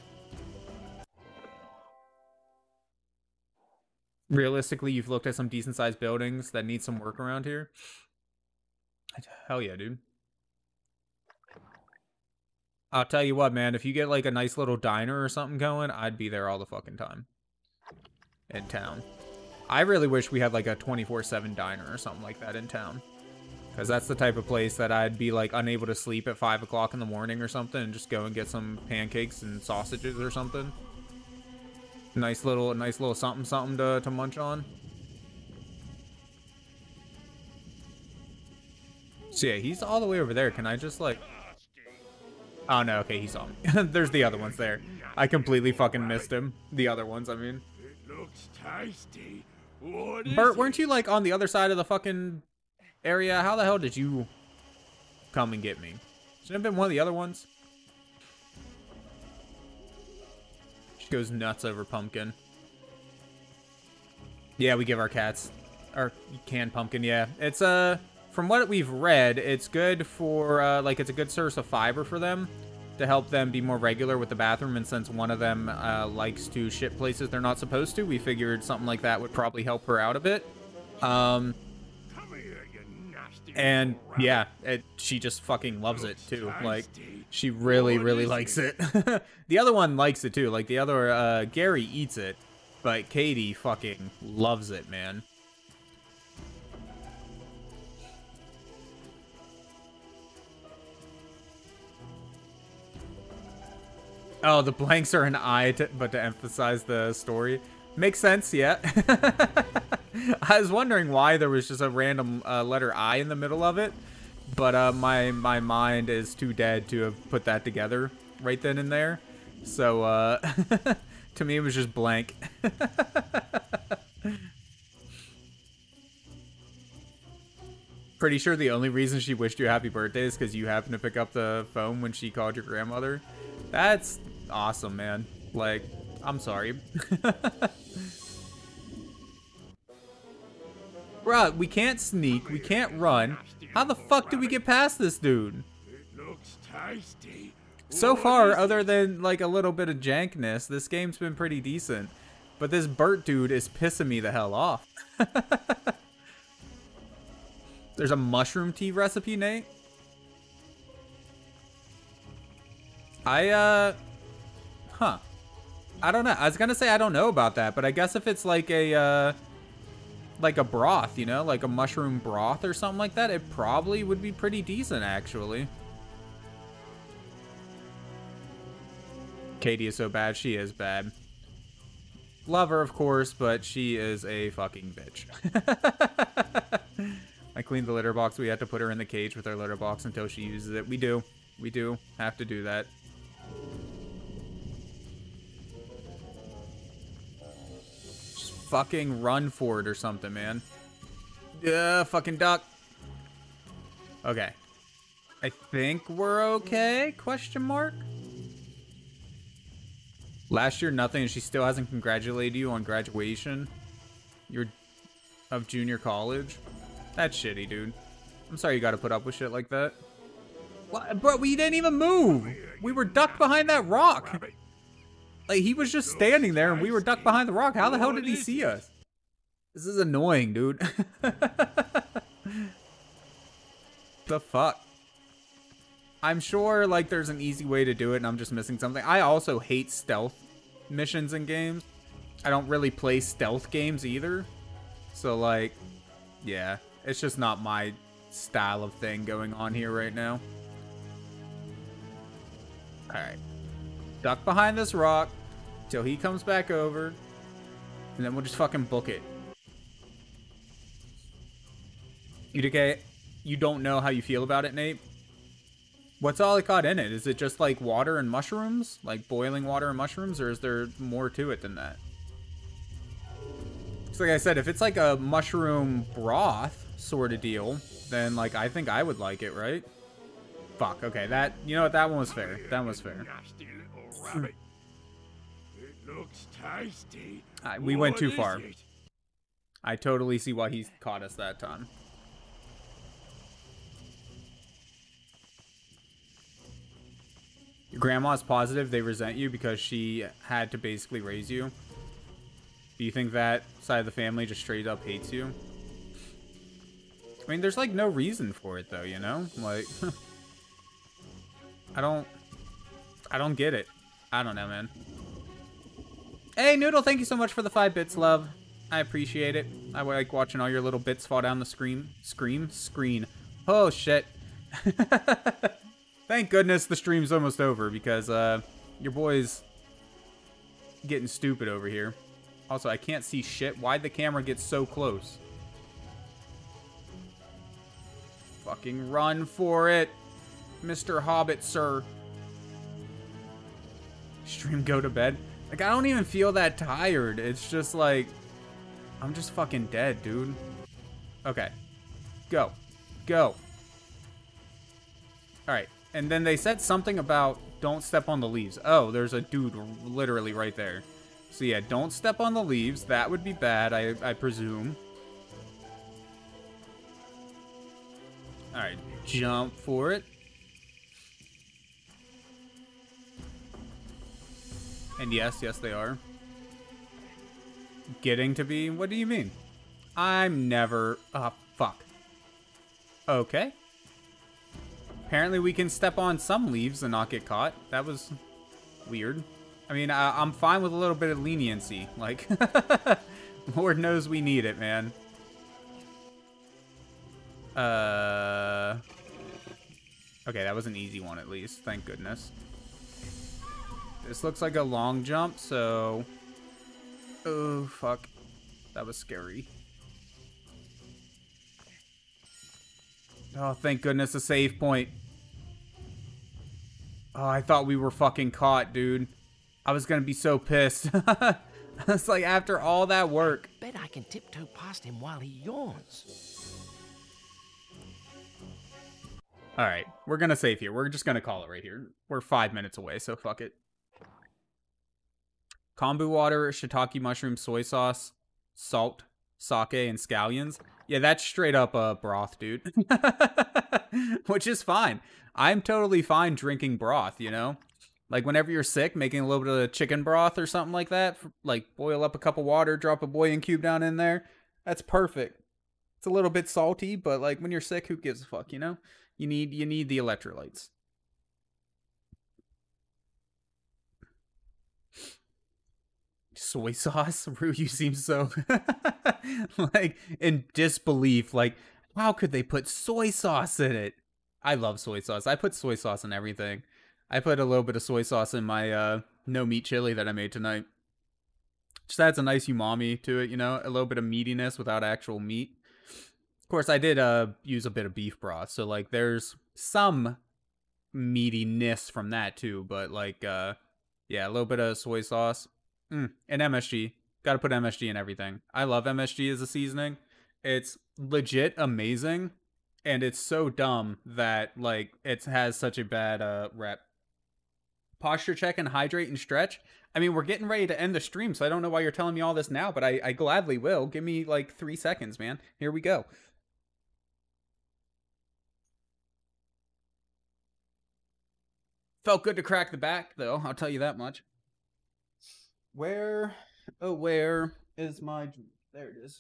Realistically, you've looked at some decent-sized buildings that need some work around here. Hell yeah, dude. I'll tell you what, man. If you get, like, a nice little diner or something going, I'd be there all the fucking time. In town. I really wish we had, like, a 24/7 diner or something like that in town. Because that's the type of place that I'd be, like, unable to sleep at 5 o'clock in the morning or something and just go and get some pancakes and sausages or something. Nice little something to munch on. So yeah, he's all the way over there. Can I just like... oh no, okay, he saw me. There's the other ones there. I completely fucking missed him. The other ones, I mean. It looks tasty. Bert, weren't you like on the other side of the fucking area? How the hell did you come and get me? Shouldn't have been one of the other ones. Goes nuts over pumpkin. Yeah, we give our cats our canned pumpkin. Yeah, it's from what we've read, it's good for like, it's a good source of fiber for them to help them be more regular with the bathroom. And since one of them likes to shit places they're not supposed to, we figured something like that would probably help her out a bit. And yeah, she just fucking loves it too. Like, she really likes it. The other one likes it too. Like, the other Gary eats it, but Katie fucking loves it, man. Oh, the blanks are an eye, but to emphasize the story. Makes sense, yeah. I was wondering why there was just a random letter I in the middle of it, but my mind is too dead to have put that together right then and there. So to me, it was just blank. Pretty sure the only reason she wished you a happy birthday is because you happened to pick up the phone when she called your grandmother. That's awesome, man. Like, I'm sorry. Bruh, we can't sneak, we can't run. How the fuck did we get past this dude? So far, other than like a little bit of jankness, this game's been pretty decent. But this Bert dude is pissing me the hell off. There's a mushroom tea recipe, Nate? I don't know. I was gonna say I don't know about that, but I guess if it's like a broth, you know, like a mushroom broth or something like that, it probably would be pretty decent, actually. Katie is so bad. She is bad. Love her, of course, but she is a fucking bitch. I cleaned the litter box. We had to put her in the cage with our litter box until she uses it. We do. We do have to do that. Just fucking run for it or something, man. Yeah, fucking duck. Okay. I think we're okay? Question mark? Last year, nothing, and she still hasn't congratulated you on graduation. You're of junior college. That's shitty, dude. I'm sorry you gotta put up with shit like that. What? Bro, we didn't even move! We were ducked behind that rock! Like, he was just standing there and we were ducked behind the rock. How the hell did he see us? This is annoying, dude. The fuck? I'm sure, like, there's an easy way to do it and I'm just missing something. I also hate stealth missions in games. I don't really play stealth games either. So, like, yeah. It's just not my style of thing going on here right now. Alright. Duck behind this rock till he comes back over. And then we'll just fucking book it. UDK, you don't know how you feel about it, Nate? What's all it got in it? Is it just like water and mushrooms? Like boiling water and mushrooms? Or is there more to it than that? So like I said, if it's like a mushroom broth sort of deal, then like I think I would like it, right? Fuck, okay, that, you know what, that one was fair. That one was fair. It looks tasty. We went too far. I totally see why he caught us that time. Your grandma's positive they resent you because she had to basically raise you. Do you think that side of the family just straight up hates you? I mean, there's like no reason for it though, you know? Like, I don't get it. I don't know, man. Hey, Noodle, thank you so much for the 5 bits, love. I appreciate it. I like watching all your little bits fall down the screen. Oh, shit. Thank goodness the stream's almost over because your boy's getting stupid over here. Also, I can't see shit. Why'd the camera get so close? Fucking run for it, Mr. Hobbit, sir. Stream, go to bed. Like, I don't even feel that tired. It's just like, I'm just fucking dead, dude. Okay. Go. Go. Alright. And then they said something about don't step on the leaves. Oh, there's a dude literally right there. So yeah, don't step on the leaves. That would be bad, I presume. Alright, jump for it. And yes, they are. Getting to be, what do you mean? I'm never, fuck. Okay. Apparently we can step on some leaves and not get caught. That was weird. I mean, I'm fine with a little bit of leniency. Like, Lord knows we need it, man. Okay, that was an easy one at least. Thank goodness. This looks like a long jump, so... Oh, fuck. That was scary. Oh, thank goodness, a save point. Oh, I thought we were fucking caught, dude. I was gonna be so pissed. It's like after all that work. I bet I can tiptoe past him while he yawns. All right, we're gonna save here. We're just gonna call it right here. We're 5 minutes away, so fuck it. Kombu water, shiitake mushroom, soy sauce, salt, sake, and scallions. Yeah, that's straight up broth, dude. Which is fine. I'm totally fine drinking broth, you know? Like, whenever you're sick, making a little bit of chicken broth or something like that. Like, boil up a cup of water, drop a boiling cube down in there. That's perfect. It's a little bit salty, but, like, when you're sick, who gives a fuck, you know? You need the electrolytes. Soy sauce? Ryu seems so, like, in disbelief. Like, how could they put soy sauce in it? I love soy sauce. I put soy sauce in everything. I put a little bit of soy sauce in my no meat chili that I made tonight. Just adds a nice umami to it, you know? A little bit of meatiness without actual meat. Of course, I did use a bit of beef broth. So, like, there's some meatiness from that, too. But, like, yeah, a little bit of soy sauce. And MSG. Gotta put MSG in everything. I love MSG as a seasoning. It's legit amazing. And it's so dumb that, like, it has such a bad rep. Posture check and hydrate and stretch. I mean, we're getting ready to end the stream, so I don't know why you're telling me all this now, but I gladly will. Give me, like, 3 seconds, man. Here we go. Felt good to crack the back, though. I'll tell you that much. Where, oh, where is my, there it is.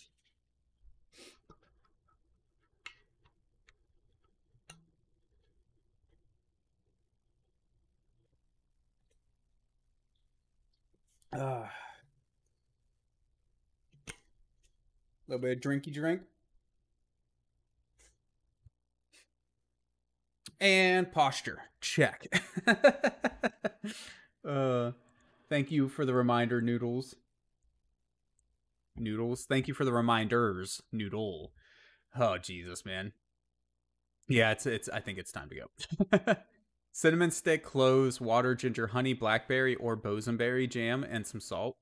Little bit of drinky drink. And posture, check. Thank you for the reminder, Noodles. Noodles. Thank you for the reminders, Noodle. Oh, Jesus, man. Yeah, it's. I think it's time to go. Cinnamon stick, cloves, water, ginger, honey, blackberry, or bosenberry jam, and some salt.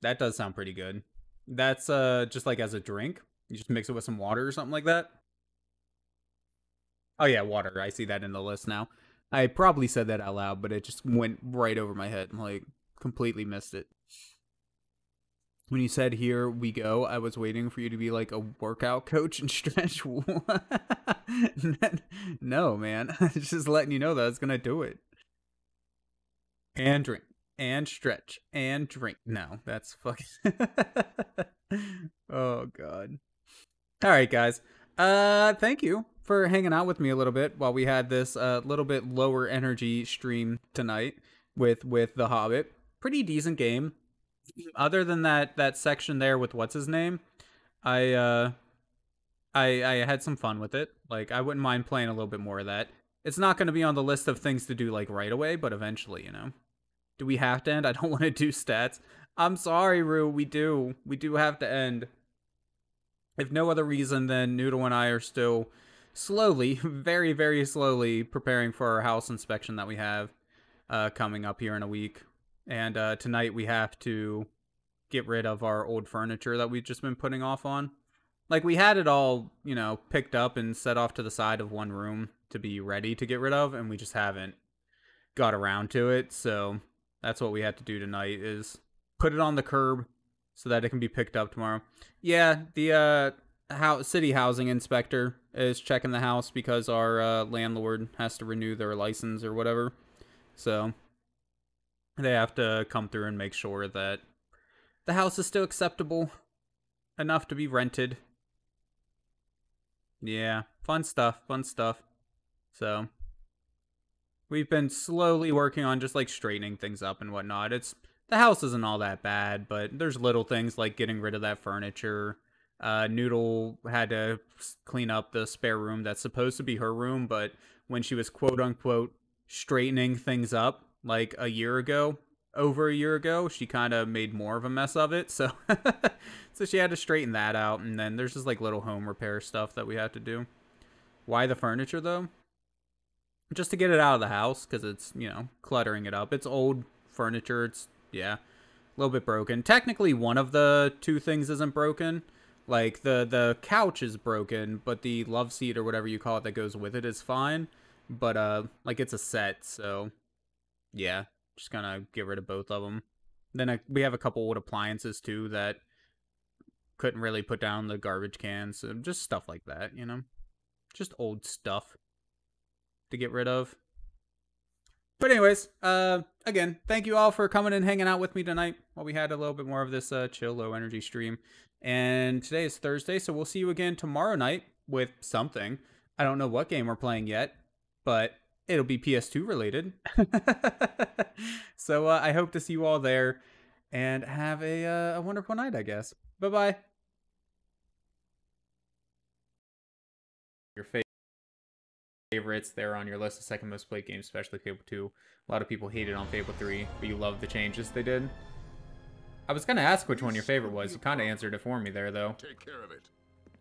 That does sound pretty good. That's just like as a drink. You just mix it with some water or something like that. Oh, yeah, water. I see that in the list now. I probably said that out loud, but it just went right over my head. I'm like... completely missed it. When you said, here we go, I was waiting for you to be like a workout coach and stretch. No, man. It's just letting you know that I was going to do it. And drink. And stretch. And drink. No, that's fucking... Oh, God. All right, guys. Thank you for hanging out with me a little bit while we had this little bit lower energy stream tonight with The Hobbit. Pretty decent game. Other than that section there with what's his name, I had some fun with it. Like, I wouldn't mind playing a little bit more of that. It's not going to be on the list of things to do like right away, but eventually, you know. Do we have to end? I don't want to do stats. I'm sorry, Rue. We do have to end. If no other reason, then Noodle and I are still slowly, very, very slowly preparing for our house inspection that we have coming up here in a week. And tonight we have to get rid of our old furniture that we've just been putting off on. Like, we had it all, you know, picked up and set off to the side of one room to be ready to get rid of, and we just haven't got around to it. So that's what we have to do tonight, is put it on the curb so that it can be picked up tomorrow. Yeah, the city housing inspector is checking the house because our landlord has to renew their license or whatever. So... they have to come through and make sure that the house is still acceptable enough to be rented. Yeah, fun stuff, fun stuff. So, we've been slowly working on just, like, straightening things up and whatnot. The house isn't all that bad, but there's little things like getting rid of that furniture. Noodle had to clean up the spare room that's supposed to be her room, but when she was quote-unquote straightening things up, like over a year ago, she kind of made more of a mess of it. So, so she had to straighten that out. And then there's just like little home repair stuff that we have to do. Why the furniture though? Just to get it out of the house. 'Cause it's, you know, cluttering it up. It's old furniture. It's, yeah, a little bit broken. Technically one of the two things isn't broken. Like the couch is broken, but the love seat or whatever you call it that goes with it is fine. But, like it's a set. So yeah, just gonna get rid of both of them. Then we have a couple old appliances too that couldn't really put down the garbage cans, just stuff like that, you know? Just old stuff to get rid of. But anyways, again, thank you all for coming and hanging out with me tonight while we had a little bit more of this chill, low-energy stream. And today is Thursday, so we'll see you again tomorrow night with something. I don't know what game we're playing yet, but it'll be PS2 related. So I hope to see you all there, and have a wonderful night, I guess. Bye-bye. Your favorites there on your list of second most played games, especially Fable 2. A lot of people hated on Fable 3, but you loved the changes they did. I was going to ask which one your favorite was. You kind of answered it for me there, though. Take care of it.